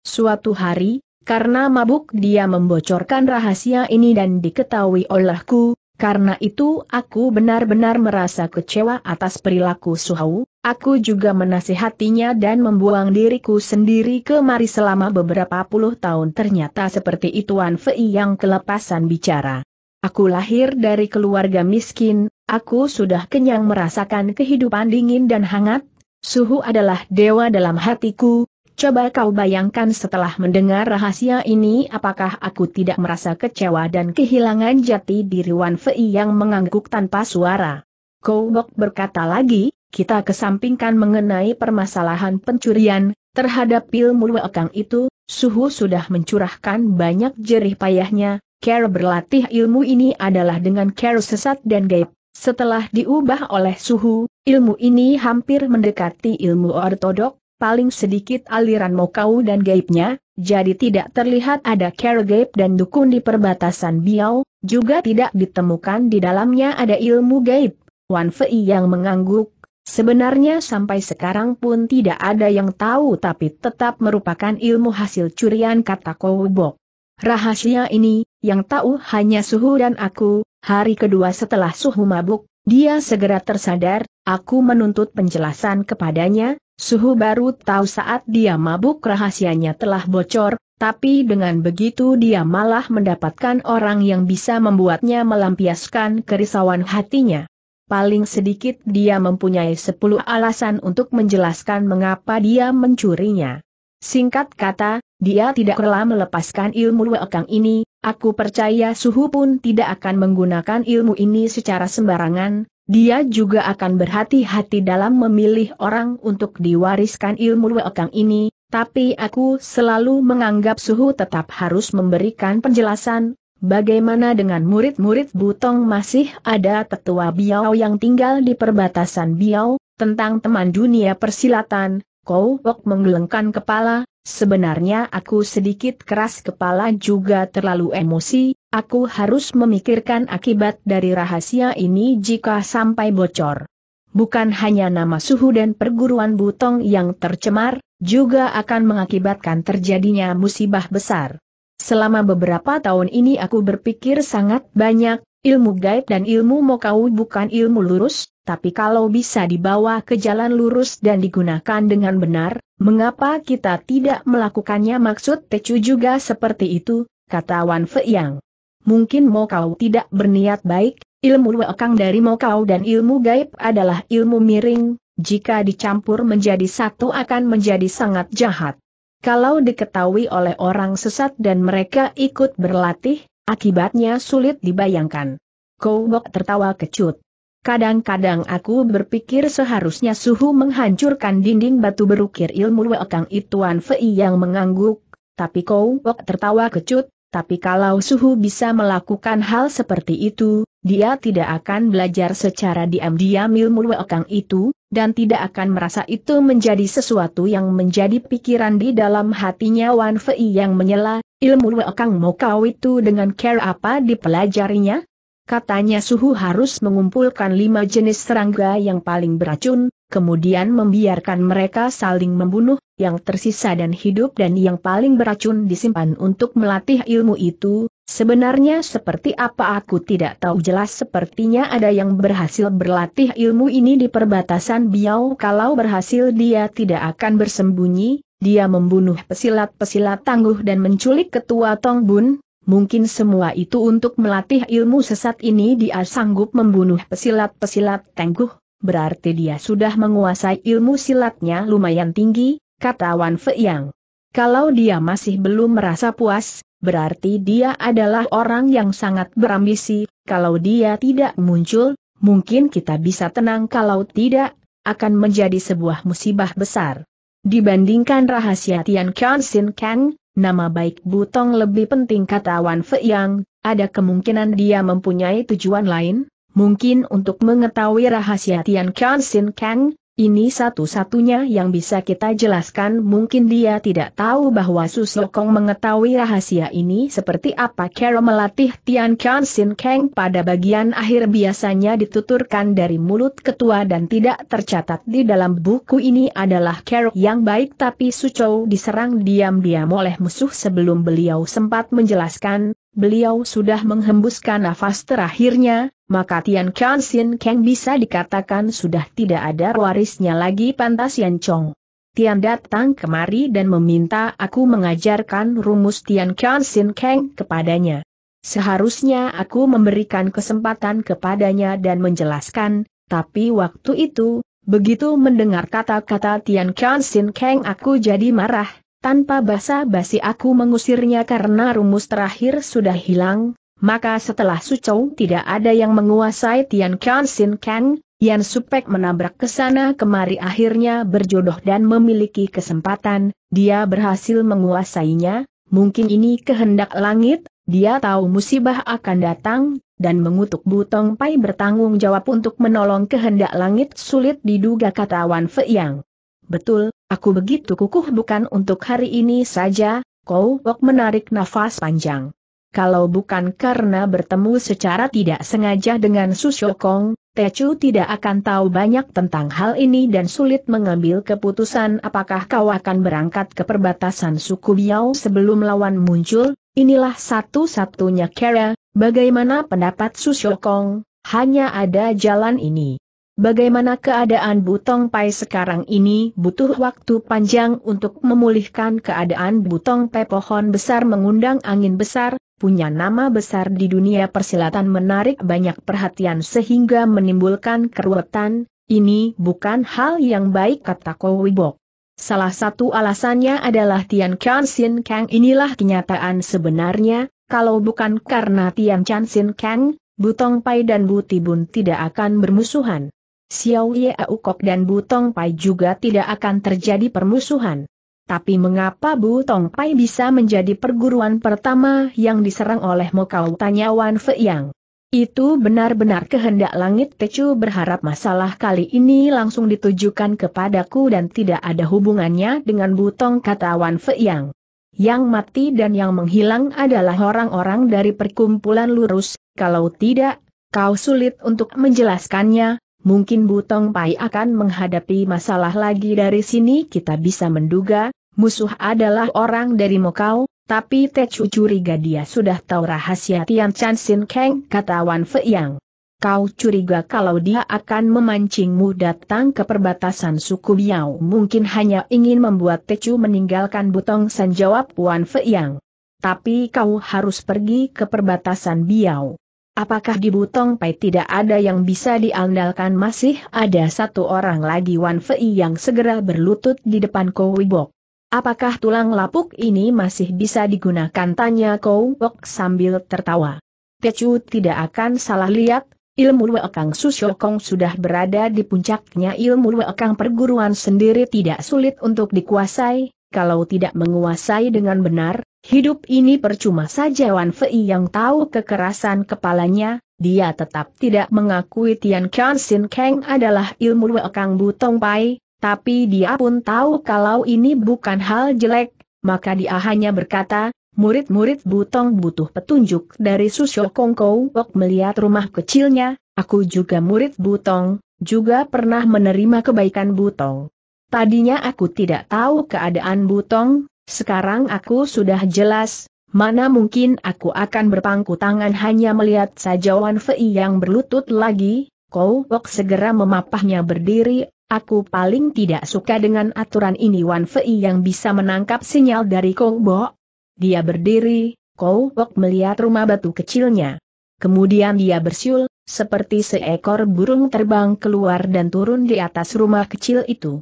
Suatu hari, karena mabuk dia membocorkan rahasia ini dan diketahui olehku. Karena itu aku benar-benar merasa kecewa atas perilaku Suhu, aku juga menasihatinya dan membuang diriku sendiri kemari selama beberapa puluh tahun ternyata seperti itu Wan Fei yang kelepasan bicara. Aku lahir dari keluarga miskin, aku sudah kenyang merasakan kehidupan dingin dan hangat, Suhu adalah dewa dalam hatiku. Coba kau bayangkan setelah mendengar rahasia ini apakah aku tidak merasa kecewa dan kehilangan jati diri Wan Fei yang mengangguk tanpa suara. Kou Bok berkata lagi, kita kesampingkan mengenai permasalahan pencurian, terhadap ilmu wekang itu, Suhu sudah mencurahkan banyak jerih payahnya, cara berlatih ilmu ini adalah dengan cara sesat dan gaib. Setelah diubah oleh Suhu, ilmu ini hampir mendekati ilmu ortodok. Paling sedikit aliran Mokau dan gaibnya, jadi tidak terlihat ada cara gaib dan dukun di perbatasan Biao, juga tidak ditemukan di dalamnya ada ilmu gaib. Wan Fei yang mengangguk, sebenarnya sampai sekarang pun tidak ada yang tahu tapi tetap merupakan ilmu hasil curian kata Kou Bok. Rahasia ini, yang tahu hanya Suhu dan aku, hari kedua setelah Suhu mabuk, dia segera tersadar, aku menuntut penjelasan kepadanya. Suhu baru tahu saat dia mabuk rahasianya telah bocor, tapi dengan begitu dia malah mendapatkan orang yang bisa membuatnya melampiaskan kerisauan hatinya. Paling sedikit dia mempunyai sepuluh alasan untuk menjelaskan mengapa dia mencurinya. Singkat kata, dia tidak rela melepaskan ilmu wekang ini, aku percaya Suhu pun tidak akan menggunakan ilmu ini secara sembarangan. Dia juga akan berhati-hati dalam memilih orang untuk diwariskan ilmu wekang ini, tapi aku selalu menganggap Suhu tetap harus memberikan penjelasan, bagaimana dengan murid-murid Butong masih ada tetua Biao yang tinggal di perbatasan Biao, tentang teman dunia persilatan, Kou Bok menggelengkan kepala, sebenarnya aku sedikit keras kepala juga terlalu emosi. Aku harus memikirkan akibat dari rahasia ini jika sampai bocor. Bukan hanya nama Suhu dan perguruan Butong yang tercemar, juga akan mengakibatkan terjadinya musibah besar. Selama beberapa tahun ini aku berpikir sangat banyak, ilmu gaib dan ilmu mokau bukan ilmu lurus, tapi kalau bisa dibawa ke jalan lurus dan digunakan dengan benar, mengapa kita tidak melakukannya maksud Tecu juga seperti itu, kata Wan Fei Yang. Mungkin Mokau tidak berniat baik, ilmu wekang dari Mokau dan ilmu gaib adalah ilmu miring, jika dicampur menjadi satu akan menjadi sangat jahat. Kalau diketahui oleh orang sesat dan mereka ikut berlatih, akibatnya sulit dibayangkan. Kou Bok tertawa kecut. Kadang-kadang aku berpikir seharusnya Suhu menghancurkan dinding batu berukir ilmu wekang itu Wan Fei yang mengangguk, tapi Kou Bok tertawa kecut. Tapi kalau Suhu bisa melakukan hal seperti itu, dia tidak akan belajar secara diam-diam ilmu wekang itu, dan tidak akan merasa itu menjadi sesuatu yang menjadi pikiran di dalam hatinya Wan Fei yang menyela, ilmu wekang mokau itu dengan cara apa dipelajarinya? Katanya Suhu harus mengumpulkan lima jenis serangga yang paling beracun, kemudian membiarkan mereka saling membunuh, yang tersisa dan hidup dan yang paling beracun disimpan untuk melatih ilmu itu. Sebenarnya seperti apa aku tidak tahu jelas, sepertinya ada yang berhasil berlatih ilmu ini di perbatasan Biau. Kalau berhasil dia tidak akan bersembunyi, dia membunuh pesilat-pesilat tangguh dan menculik ketua Tong Bun. Mungkin semua itu untuk melatih ilmu sesat ini. Dia sanggup membunuh pesilat-pesilat tangguh, berarti dia sudah menguasai ilmu silatnya lumayan tinggi, kata Wan Fei Yang. Kalau dia masih belum merasa puas, berarti dia adalah orang yang sangat berambisi. Kalau dia tidak muncul, mungkin kita bisa tenang, kalau tidak, akan menjadi sebuah musibah besar. Dibandingkan rahasia Tian Kian Sin Kang, nama baik Butong lebih penting, kata Wan Fei Yang. Ada kemungkinan dia mempunyai tujuan lain, mungkin untuk mengetahui rahasia Tian Kian Sin Kang. Ini satu-satunya yang bisa kita jelaskan. Mungkin dia tidak tahu bahwa Susokong mengetahui rahasia ini. Seperti apa cara melatih Tian Kian Sin Kang pada bagian akhir biasanya dituturkan dari mulut ketua dan tidak tercatat di dalam buku ini adalah cara yang baik, tapi Sucou diserang diam-diam oleh musuh sebelum beliau sempat menjelaskan. Beliau sudah menghembuskan nafas terakhirnya, maka Tian Kian Sin Kang bisa dikatakan sudah tidak ada warisnya lagi. Pantas Yan Chong Tian datang kemari dan meminta aku mengajarkan rumus Tian Kian Sin Kang kepadanya. Seharusnya aku memberikan kesempatan kepadanya dan menjelaskan, tapi waktu itu, begitu mendengar kata-kata Tian Kian Sin Kang aku jadi marah. Tanpa basa-basi aku mengusirnya karena rumus terakhir sudah hilang. Maka setelah Sucou tidak ada yang menguasai Tian Kian Sin Kang, Yan Supek menabrak ke sana kemari, akhirnya berjodoh dan memiliki kesempatan. Dia berhasil menguasainya. Mungkin ini kehendak langit. Dia tahu musibah akan datang dan mengutuk Butong Pai bertanggung jawab untuk menolong kehendak langit sulit diduga, kata Wan Fei Yang. Betul, aku begitu kukuh bukan untuk hari ini saja. Kau Wok menarik nafas panjang. Kalau bukan karena bertemu secara tidak sengaja dengan Susokong, Tecu tidak akan tahu banyak tentang hal ini dan sulit mengambil keputusan apakah kau akan berangkat ke perbatasan suku Biau sebelum lawan muncul. Inilah satu-satunya cara. Bagaimana pendapat Susokong? Hanya ada jalan ini. Bagaimana keadaan Butong Pai sekarang ini? Butuh waktu panjang untuk memulihkan keadaan Butong Pai. Pohon besar mengundang angin besar, punya nama besar di dunia persilatan, menarik banyak perhatian sehingga menimbulkan keruwetan. Ini bukan hal yang baik, kata Kowi Bok. Salah satu alasannya adalah Tian Kian Sin Kang. Inilah kenyataan sebenarnya. Kalau bukan karena Tian Kian Sin Kang, Butong Pai dan Buti Bun tidak akan bermusuhan. Xiao Yau Kok dan Butong Pai juga tidak akan terjadi permusuhan. Tapi mengapa Butong Pai bisa menjadi perguruan pertama yang diserang oleh Mokau, tanya Wan Fei Yang. Itu benar-benar kehendak langit. Tecu berharap masalah kali ini langsung ditujukan kepadaku dan tidak ada hubungannya dengan Butong, kata Wan Fei Yang. Yang mati dan yang menghilang adalah orang-orang dari perkumpulan lurus. Kalau tidak, kau sulit untuk menjelaskannya. Mungkin Butong Pai akan menghadapi masalah lagi. Dari sini kita bisa menduga, musuh adalah orang dari Mokau, tapi Tecu curiga dia sudah tahu rahasia Tian Kian Sin Kang, kata Wan Fei Yang. Kau curiga kalau dia akan memancingmu datang ke perbatasan suku Biau? Mungkin hanya ingin membuat Tecu meninggalkan Butong San, jawab Wan Fei Yang. Tapi kau harus pergi ke perbatasan Biau. Apakah di Butong Pai tidak ada yang bisa diandalkan? Masih ada satu orang lagi. Wan Fei yang segera berlutut di depan Kowi Bok. Apakah tulang lapuk ini masih bisa digunakan, tanya Kowi Bok sambil tertawa. Tecu tidak akan salah lihat, ilmu Weokang Susokong sudah berada di puncaknya. Ilmu Weokang perguruan sendiri tidak sulit untuk dikuasai, kalau tidak menguasai dengan benar. Hidup ini percuma saja. Wan Fei yang tahu kekerasan kepalanya, dia tetap tidak mengakui Tian Kian Sin Kang adalah ilmu Weokang Butong Pai, tapi dia pun tahu kalau ini bukan hal jelek, maka dia hanya berkata, murid-murid Butong butuh petunjuk dari Susokong. Kong Kong melihat rumah kecilnya, Aku juga murid Butong, juga pernah menerima kebaikan Butong. Tadinya aku tidak tahu keadaan Butong, sekarang aku sudah jelas, mana mungkin aku akan berpangku tangan hanya melihat saja Wan Fei yang berlutut lagi. Kau Wok segera memapahnya berdiri. Aku paling tidak suka dengan aturan ini. Wan Fei yang bisa menangkap sinyal dari Kong Bo. Dia berdiri, Kong Bo melihat rumah batu kecilnya. Kemudian dia bersiul, seperti seekor burung terbang keluar dan turun di atas rumah kecil itu.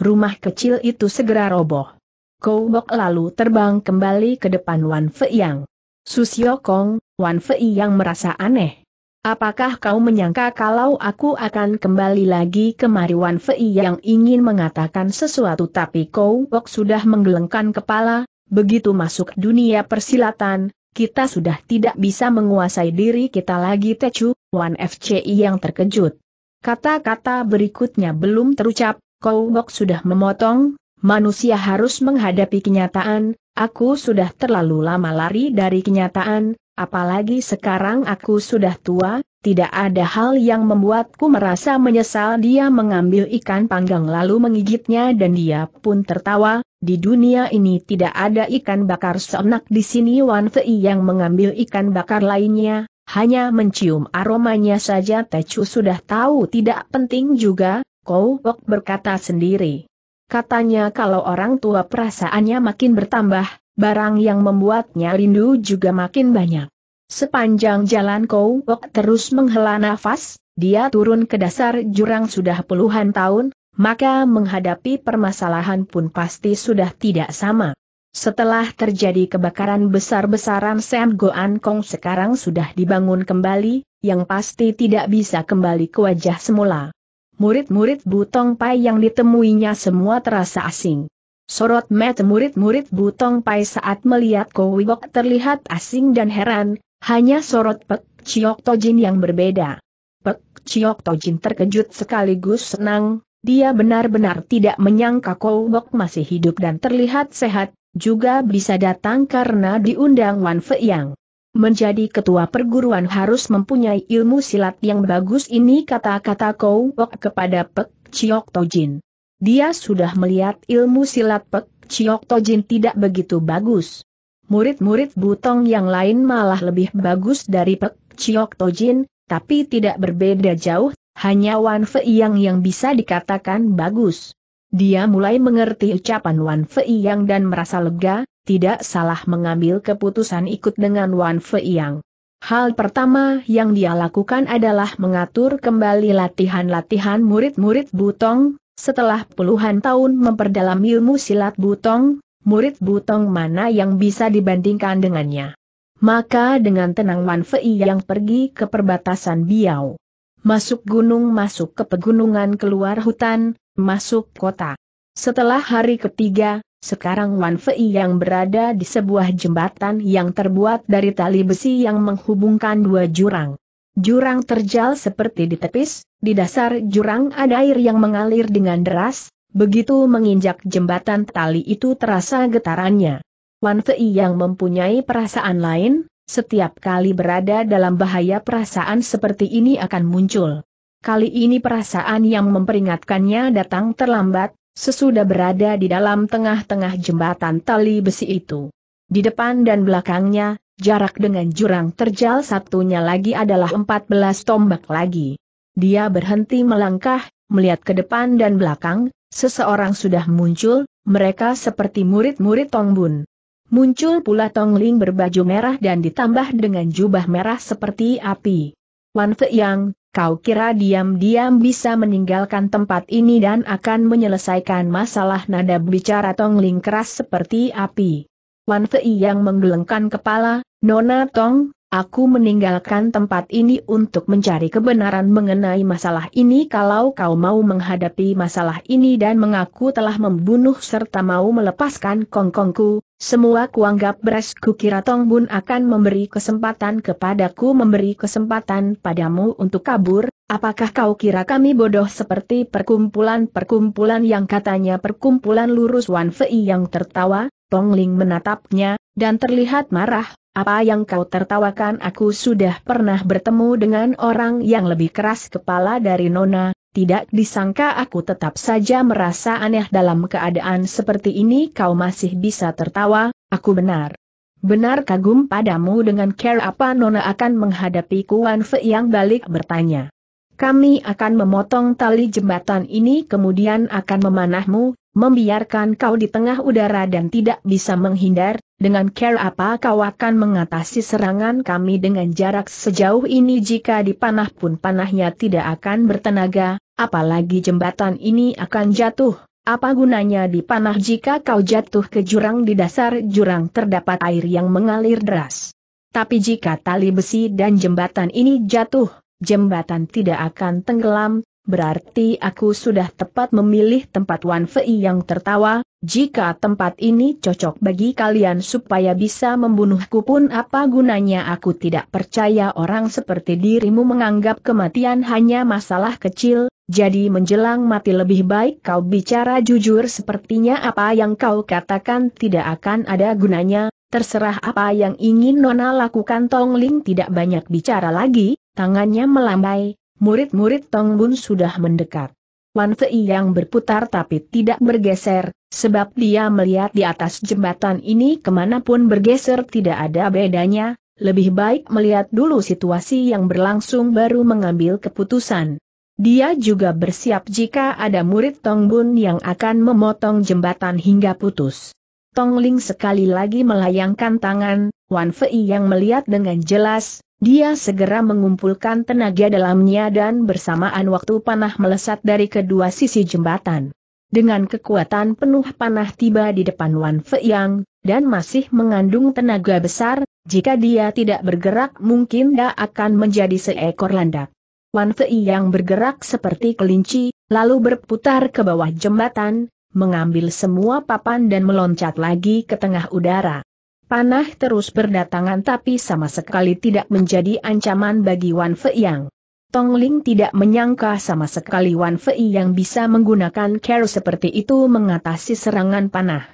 Rumah kecil itu segera roboh. Kong Bo lalu terbang kembali ke depan Wan Fei yang. Susio Kong, Wan Fei yang merasa aneh. Apakah kau menyangka kalau aku akan kembali lagi kemari? Wan Fei yang ingin mengatakan sesuatu tapi Kong Bo sudah menggelengkan kepala. Begitu masuk dunia persilatan, kita sudah tidak bisa menguasai diri kita lagi. Tecu, Wan Fci yang terkejut. Kata-kata berikutnya belum terucap, Kong Bo sudah memotong. Manusia harus menghadapi kenyataan, aku sudah terlalu lama lari dari kenyataan. Apalagi sekarang aku sudah tua, tidak ada hal yang membuatku merasa menyesal. Dia mengambil ikan panggang lalu menggigitnya dan dia pun tertawa. Di dunia ini tidak ada ikan bakar seenak di sini. Wan Fei yang mengambil ikan bakar lainnya, hanya mencium aromanya saja. Tecu sudah tahu tidak penting juga, Kong Bo berkata sendiri. Katanya kalau orang tua perasaannya makin bertambah. Barang yang membuatnya rindu juga makin banyak. Sepanjang jalan Kong Bo terus menghela nafas, dia turun ke dasar jurang sudah puluhan tahun, maka menghadapi permasalahan pun pasti sudah tidak sama. Setelah terjadi kebakaran besar-besaran Sam Goan Kong sekarang sudah dibangun kembali, yang pasti tidak bisa kembali ke wajah semula. Murid-murid Butong Pai yang ditemuinya semua terasa asing. Sorot mata murid-murid Butong Pai saat melihat Kong Bo terlihat asing dan heran, hanya sorot Pek Chiok Tojin yang berbeda. Pek Chiok Tojin terkejut sekaligus senang, dia benar-benar tidak menyangka Kong Bo masih hidup dan terlihat sehat, juga bisa datang karena diundang Wan Fei yang. Menjadi ketua perguruan harus mempunyai ilmu silat yang bagus, ini kata-kata Kong Bo kepada Pek Chiok Tojin. Dia sudah melihat ilmu silat Pek Chiok Tojin tidak begitu bagus. Murid-murid Butong yang lain malah lebih bagus dari Pek Chiok Tojin, tapi tidak berbeda jauh, hanya Wan Fei yang yang bisa dikatakan bagus. Dia mulai mengerti ucapan Wan Fei yang dan merasa lega, tidak salah mengambil keputusan ikut dengan Wan Fei yang. Hal pertama yang dia lakukan adalah mengatur kembali latihan-latihan murid-murid Butong. Setelah puluhan tahun memperdalam ilmu silat Butong, murid Butong mana yang bisa dibandingkan dengannya? Maka dengan tenang Wan Fei yang pergi ke perbatasan Biau. Masuk gunung, masuk ke pegunungan, keluar hutan, masuk kota. Setelah hari ketiga, sekarang Wan Fei yang berada di sebuah jembatan yang terbuat dari tali besi yang menghubungkan dua jurang. Jurang terjal seperti ditepis, di dasar jurang ada air yang mengalir dengan deras, begitu menginjak jembatan tali itu terasa getarannya. Wan Fei yang mempunyai perasaan lain, setiap kali berada dalam bahaya perasaan seperti ini akan muncul. Kali ini perasaan yang memperingatkannya datang terlambat, sesudah berada di dalam tengah-tengah jembatan tali besi itu. Di depan dan belakangnya, jarak dengan jurang terjal satunya lagi adalah empat belas tombak lagi. Dia berhenti melangkah, melihat ke depan dan belakang, seseorang sudah muncul, mereka seperti murid-murid Tong Bun. Muncul pula Tong Ling berbaju merah dan ditambah dengan jubah merah seperti api. Wan Fei yang, kau kira diam-diam bisa meninggalkan tempat ini dan akan menyelesaikan masalah? Nada bicara Tong Ling keras seperti api. Wan Fei yang menggelengkan kepala, Nona Tong, aku meninggalkan tempat ini untuk mencari kebenaran mengenai masalah ini. Kalau kau mau menghadapi masalah ini dan mengaku telah membunuh serta mau melepaskan kongkongku, semua kuanggap beres. Kukira Tong Bun akan memberi kesempatan kepadaku, memberi kesempatan padamu untuk kabur. Apakah kau kira kami bodoh seperti perkumpulan-perkumpulan yang katanya perkumpulan lurus? Wan Fei yang tertawa. Tong Ling menatapnya, dan terlihat marah, Apa yang kau tertawakan? Aku sudah pernah bertemu dengan orang yang lebih keras kepala dari Nona, tidak disangka aku tetap saja merasa aneh dalam keadaan seperti ini kau masih bisa tertawa, aku benar. Benar kagum padamu. Dengan care apa Nona akan menghadapi Kuan Fei yang balik bertanya. Kami akan memotong tali jembatan ini kemudian akan memanahmu, membiarkan kau di tengah udara dan tidak bisa menghindar. Dengan care apa kau akan mengatasi serangan kami dengan jarak sejauh ini? Jika dipanah pun panahnya tidak akan bertenaga, apalagi jembatan ini akan jatuh. Apa gunanya dipanah jika kau jatuh ke jurang? Di dasar jurang terdapat air yang mengalir deras. Tapi jika tali besi dan jembatan ini jatuh, jembatan tidak akan tenggelam. Berarti aku sudah tepat memilih tempat. Wan Fei yang tertawa, jika tempat ini cocok bagi kalian supaya bisa membunuhku pun apa gunanya? Aku tidak percaya orang seperti dirimu menganggap kematian hanya masalah kecil, jadi menjelang mati lebih baik kau bicara jujur. Sepertinya apa yang kau katakan tidak akan ada gunanya. Terserah apa yang ingin Nona lakukan. Tong Ling tidak banyak bicara lagi, tangannya melambai. Murid-murid Tong Bun sudah mendekat. Wan Fei yang berputar tapi tidak bergeser, sebab dia melihat di atas jembatan ini kemanapun bergeser tidak ada bedanya, lebih baik melihat dulu situasi yang berlangsung baru mengambil keputusan. Dia juga bersiap jika ada murid Tong Bun yang akan memotong jembatan hingga putus. Tong Ling sekali lagi melayangkan tangan, Wan Fei yang melihat dengan jelas. Dia segera mengumpulkan tenaga dalamnya dan bersamaan waktu panah melesat dari kedua sisi jembatan. Dengan kekuatan penuh panah tiba di depan Wan Fei Yang, dan masih mengandung tenaga besar, jika dia tidak bergerak mungkin dia akan menjadi seekor landak. Wan Fei Yang bergerak seperti kelinci, lalu berputar ke bawah jembatan, mengambil semua papan dan meloncat lagi ke tengah udara. Panah terus berdatangan tapi sama sekali tidak menjadi ancaman bagi Wan Fei Yang. Tong Ling tidak menyangka sama sekali Wan Fei Yang bisa menggunakan care seperti itu mengatasi serangan panah.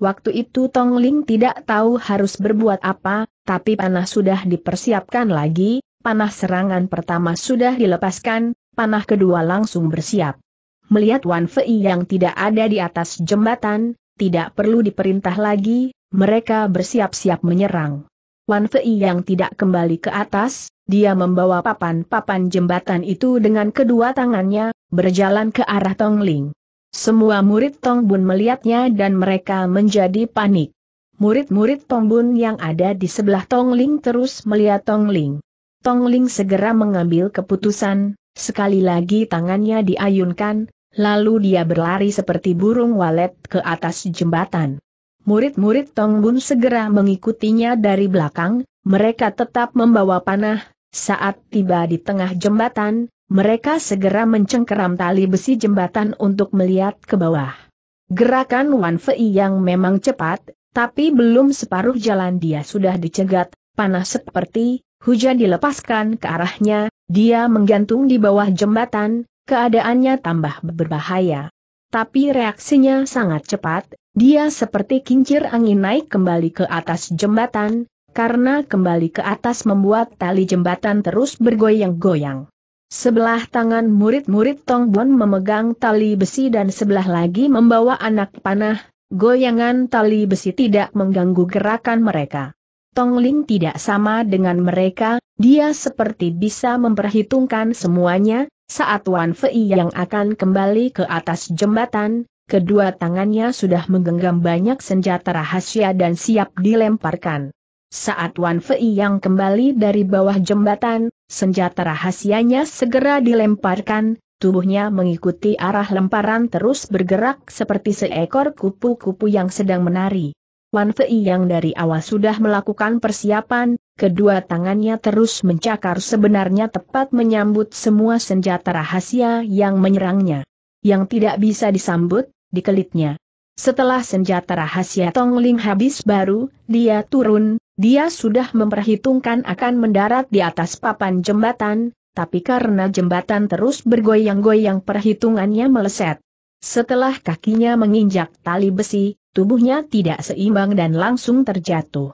Waktu itu Tong Ling tidak tahu harus berbuat apa, tapi panah sudah dipersiapkan lagi, panah serangan pertama sudah dilepaskan, panah kedua langsung bersiap. Melihat Wan Fei Yang tidak ada di atas jembatan, tidak perlu diperintah lagi. Mereka bersiap-siap menyerang. Wan Fei yang tidak kembali ke atas, dia membawa papan-papan jembatan itu dengan kedua tangannya, berjalan ke arah Tong Ling. Semua murid Tong Bun melihatnya dan mereka menjadi panik. Murid-murid Tong Bun yang ada di sebelah Tong Ling terus melihat Tong Ling. Tong Ling segera mengambil keputusan, sekali lagi tangannya diayunkan, lalu dia berlari seperti burung walet ke atas jembatan. Murid-murid Tong Bun segera mengikutinya dari belakang, mereka tetap membawa panah. Saat tiba di tengah jembatan, mereka segera mencengkeram tali besi jembatan untuk melihat ke bawah. Gerakan Wan Fei yang memang cepat, tapi belum separuh jalan dia sudah dicegat, panah seperti hujan dilepaskan ke arahnya, dia menggantung di bawah jembatan, keadaannya tambah berbahaya. Tapi reaksinya sangat cepat. Dia seperti kincir angin naik kembali ke atas jembatan, karena kembali ke atas membuat tali jembatan terus bergoyang-goyang. Sebelah tangan murid-murid Tong Bun memegang tali besi dan sebelah lagi membawa anak panah, goyangan tali besi tidak mengganggu gerakan mereka. Tong Ling tidak sama dengan mereka, dia seperti bisa memperhitungkan semuanya, saat Wan Fei yang akan kembali ke atas jembatan. Kedua tangannya sudah menggenggam banyak senjata rahasia dan siap dilemparkan. Saat Wan Fei yang kembali dari bawah jembatan, senjata rahasianya segera dilemparkan, tubuhnya mengikuti arah lemparan terus bergerak seperti seekor kupu-kupu yang sedang menari. Wan Fei yang dari awal sudah melakukan persiapan, kedua tangannya terus mencakar sebenarnya tepat menyambut semua senjata rahasia yang menyerangnya. Yang tidak bisa disambut, dikelitnya. Setelah senjata rahasia Tong Ling habis baru dia turun, dia sudah memperhitungkan akan mendarat di atas papan jembatan, tapi karena jembatan terus bergoyang-goyang perhitungannya meleset. Setelah kakinya menginjak tali besi, tubuhnya tidak seimbang dan langsung terjatuh.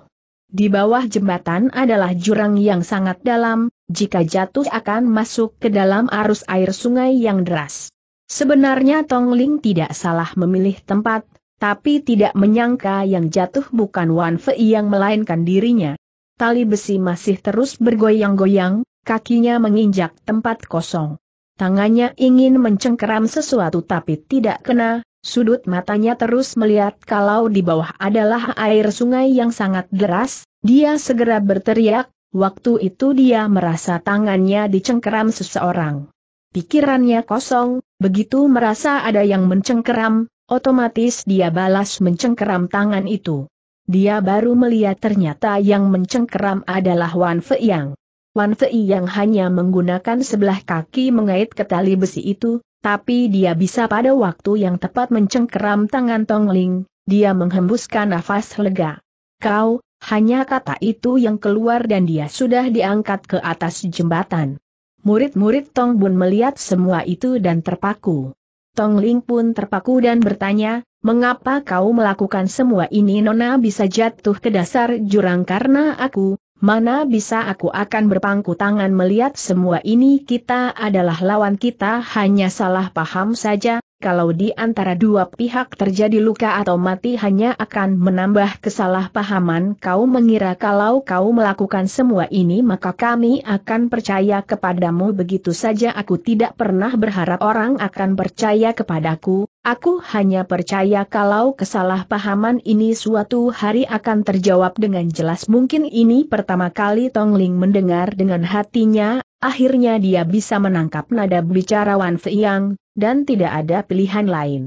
Di bawah jembatan adalah jurang yang sangat dalam, jika jatuh akan masuk ke dalam arus air sungai yang deras. Sebenarnya Tong Ling tidak salah memilih tempat, tapi tidak menyangka yang jatuh bukan Wan Fei yang melainkan dirinya. Tali besi masih terus bergoyang-goyang, kakinya menginjak tempat kosong. Tangannya ingin mencengkeram sesuatu tapi tidak kena. Sudut matanya terus melihat kalau di bawah adalah air sungai yang sangat deras, dia segera berteriak, waktu itu dia merasa tangannya dicengkeram seseorang. Pikirannya kosong, begitu merasa ada yang mencengkeram, otomatis dia balas mencengkeram tangan itu. Dia baru melihat ternyata yang mencengkeram adalah Wan Fei Yang. Wan Fei Yang hanya menggunakan sebelah kaki mengait ke tali besi itu. Tapi dia bisa pada waktu yang tepat mencengkeram tangan Tong Ling, dia menghembuskan nafas lega. Kau, hanya kata itu yang keluar dan dia sudah diangkat ke atas jembatan. Murid-murid Tong Bun melihat semua itu dan terpaku. Tong Ling pun terpaku dan bertanya, mengapa kau melakukan semua ini? Nona bisa jatuh ke dasar jurang karena aku. Mana bisa aku akan berpangku tangan melihat semua ini? Kita adalah lawan, kita hanya salah paham saja, kalau di antara dua pihak terjadi luka atau mati hanya akan menambah kesalahpahaman. Kau mengira kalau kau melakukan semua ini maka kami akan percaya kepadamu begitu saja. Aku tidak pernah berharap orang akan percaya kepadaku, aku hanya percaya kalau kesalahpahaman ini suatu hari akan terjawab dengan jelas. Mungkin ini pertama kali Tong Ling mendengar dengan hatinya, akhirnya dia bisa menangkap nada bicara Wan Fei Yang, dan tidak ada pilihan lain.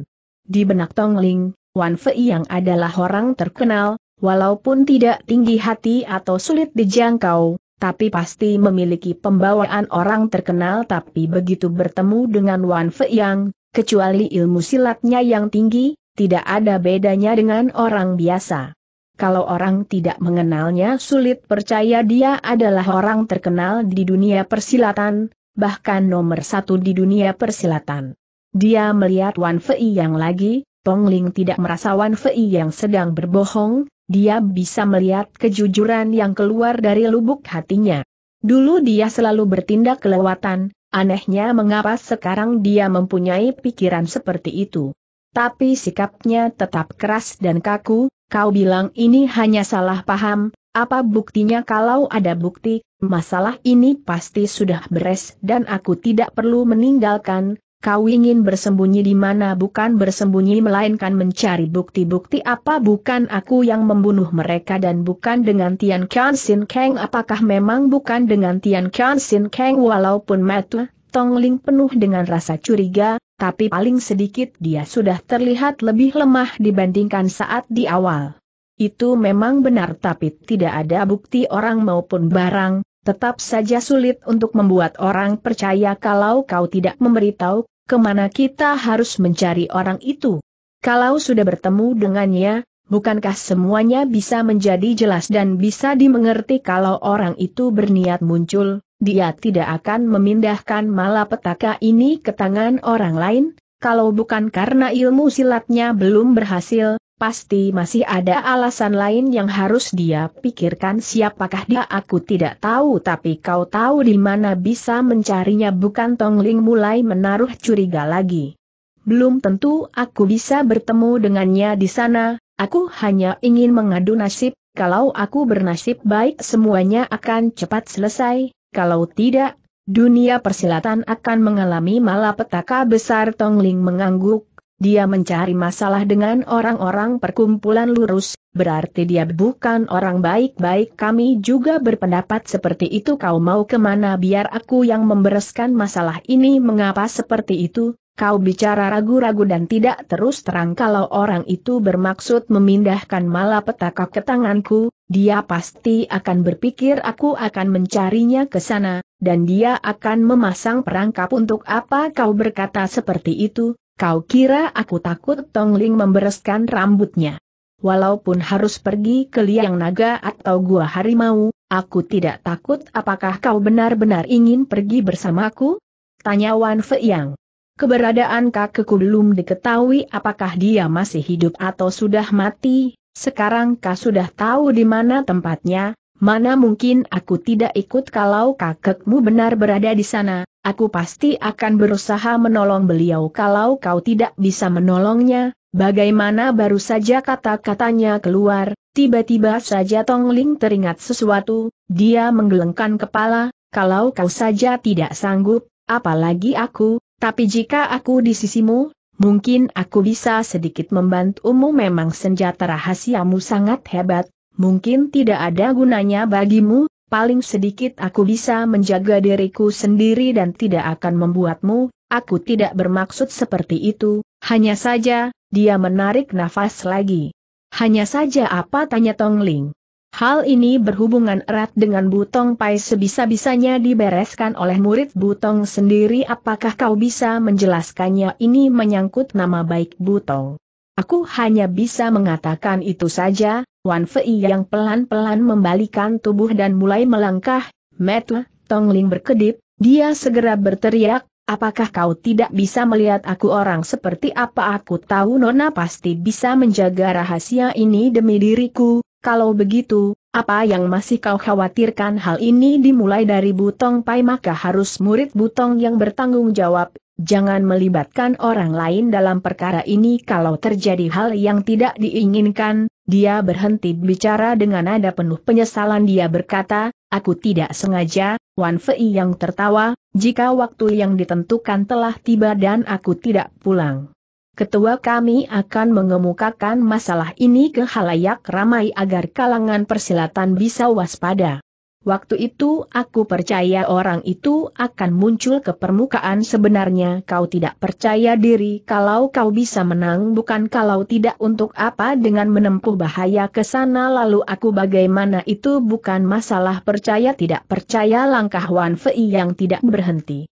Di benak Tong Ling, Wan Fei Yang adalah orang terkenal, walaupun tidak tinggi hati atau sulit dijangkau, tapi pasti memiliki pembawaan orang terkenal. Tapi begitu bertemu dengan Wan Fei Yang, kecuali ilmu silatnya yang tinggi, tidak ada bedanya dengan orang biasa. Kalau orang tidak mengenalnya sulit percaya dia adalah orang terkenal di dunia persilatan, bahkan nomor satu di dunia persilatan. Dia melihat Wan Fei Yang lagi, Tong Ling tidak merasa Wan Fei Yang sedang berbohong, dia bisa melihat kejujuran yang keluar dari lubuk hatinya. Dulu dia selalu bertindak kelewatan. Anehnya mengapa sekarang dia mempunyai pikiran seperti itu. Tapi sikapnya tetap keras dan kaku. Kau bilang ini hanya salah paham, apa buktinya? Kalau ada bukti, masalah ini pasti sudah beres dan aku tidak perlu meninggalkan. Kau ingin bersembunyi di mana? Bukan bersembunyi melainkan mencari bukti-bukti. Apa bukan aku yang membunuh mereka dan bukan dengan Tian Kian Sin Kang? Apakah memang bukan dengan Tian Kian Sin Kang? Walaupun mata Tong Ling penuh dengan rasa curiga, tapi paling sedikit dia sudah terlihat lebih lemah dibandingkan saat di awal. Itu memang benar tapi tidak ada bukti orang maupun barang, tetap saja sulit untuk membuat orang percaya kalau kau tidak memberitahu kemana kita harus mencari orang itu. Kalau sudah bertemu dengannya, bukankah semuanya bisa menjadi jelas dan bisa dimengerti? Kalau orang itu berniat muncul, dia tidak akan memindahkan malapetaka ini ke tangan orang lain. Kalau bukan karena ilmu silatnya belum berhasil, pasti masih ada alasan lain yang harus dia pikirkan. Siapakah dia? Aku tidak tahu. Tapi kau tahu di mana bisa mencarinya bukan? Tong Ling mulai menaruh curiga lagi. Belum tentu aku bisa bertemu dengannya di sana. Aku hanya ingin mengadu nasib, kalau aku bernasib baik semuanya akan cepat selesai, kalau tidak, dunia persilatan akan mengalami malapetaka besar. Tong Ling mengangguk, dia mencari masalah dengan orang-orang perkumpulan lurus, berarti dia bukan orang baik-baik. Kami juga berpendapat seperti itu. Kau mau kemana? Biar aku yang membereskan masalah ini. Mengapa seperti itu? Kau bicara ragu-ragu dan tidak terus terang. Kalau orang itu bermaksud memindahkan malapetaka ke tanganku, dia pasti akan berpikir aku akan mencarinya ke sana, dan dia akan memasang perangkap. Untuk apa kau berkata seperti itu? Kau kira aku takut? Tong Ling membereskan rambutnya. Walaupun harus pergi ke liang naga atau gua harimau, aku tidak takut. Apakah kau benar-benar ingin pergi bersamaku? Tanya Wan Fei Yang. Keberadaan kakekku belum diketahui. Apakah dia masih hidup atau sudah mati, Sekarang kau sudah tahu di mana tempatnya, mana mungkin aku tidak ikut kalau kakekmu benar berada di sana, aku pasti akan berusaha menolong beliau kalau kau tidak bisa menolongnya. Bagaimana baru saja kata-katanya keluar, tiba-tiba saja Tong Ling teringat sesuatu, dia menggelengkan kepala, kalau kau saja tidak sanggup, apalagi aku, tapi jika aku di sisimu, mungkin aku bisa sedikit membantumu. Memang senjata rahasiamu sangat hebat, mungkin tidak ada gunanya bagimu, paling sedikit aku bisa menjaga diriku sendiri dan tidak akan membuatmu. Aku tidak bermaksud seperti itu, hanya saja, dia menarik nafas lagi. Hanya saja apa, tanya Tong Ling. Hal ini berhubungan erat dengan Butong Pai, sebisa-bisanya dibereskan oleh murid Butong sendiri. Apakah kau bisa menjelaskannya? Ini menyangkut nama baik Butong. Aku hanya bisa mengatakan itu saja. Wan Fei yang pelan-pelan membalikan tubuh dan mulai melangkah. Metu, Tong Ling berkedip, dia segera berteriak. Apakah kau tidak bisa melihat aku orang seperti apa? Aku tahu Nona pasti bisa menjaga rahasia ini demi diriku. Kalau begitu, apa yang masih kau khawatirkan? Hal ini dimulai dari Butong Pai, maka harus murid Butong yang bertanggung jawab. Jangan melibatkan orang lain dalam perkara ini. Kalau terjadi hal yang tidak diinginkan, dia berhenti bicara dengan nada penuh penyesalan. Dia berkata, aku tidak sengaja. Wan Fei yang tertawa, jika waktu yang ditentukan telah tiba dan aku tidak pulang, ketua kami akan mengemukakan masalah ini ke halayak ramai agar kalangan persilatan bisa waspada. Waktu itu aku percaya orang itu akan muncul ke permukaan. Sebenarnya kau tidak percaya diri kalau kau bisa menang, bukan? Kalau tidak, untuk apa dengan menempuh bahaya ke sana? Lalu aku bagaimana? Itu bukan masalah percaya tidak percaya. Langkah Wan Fei yang tidak berhenti.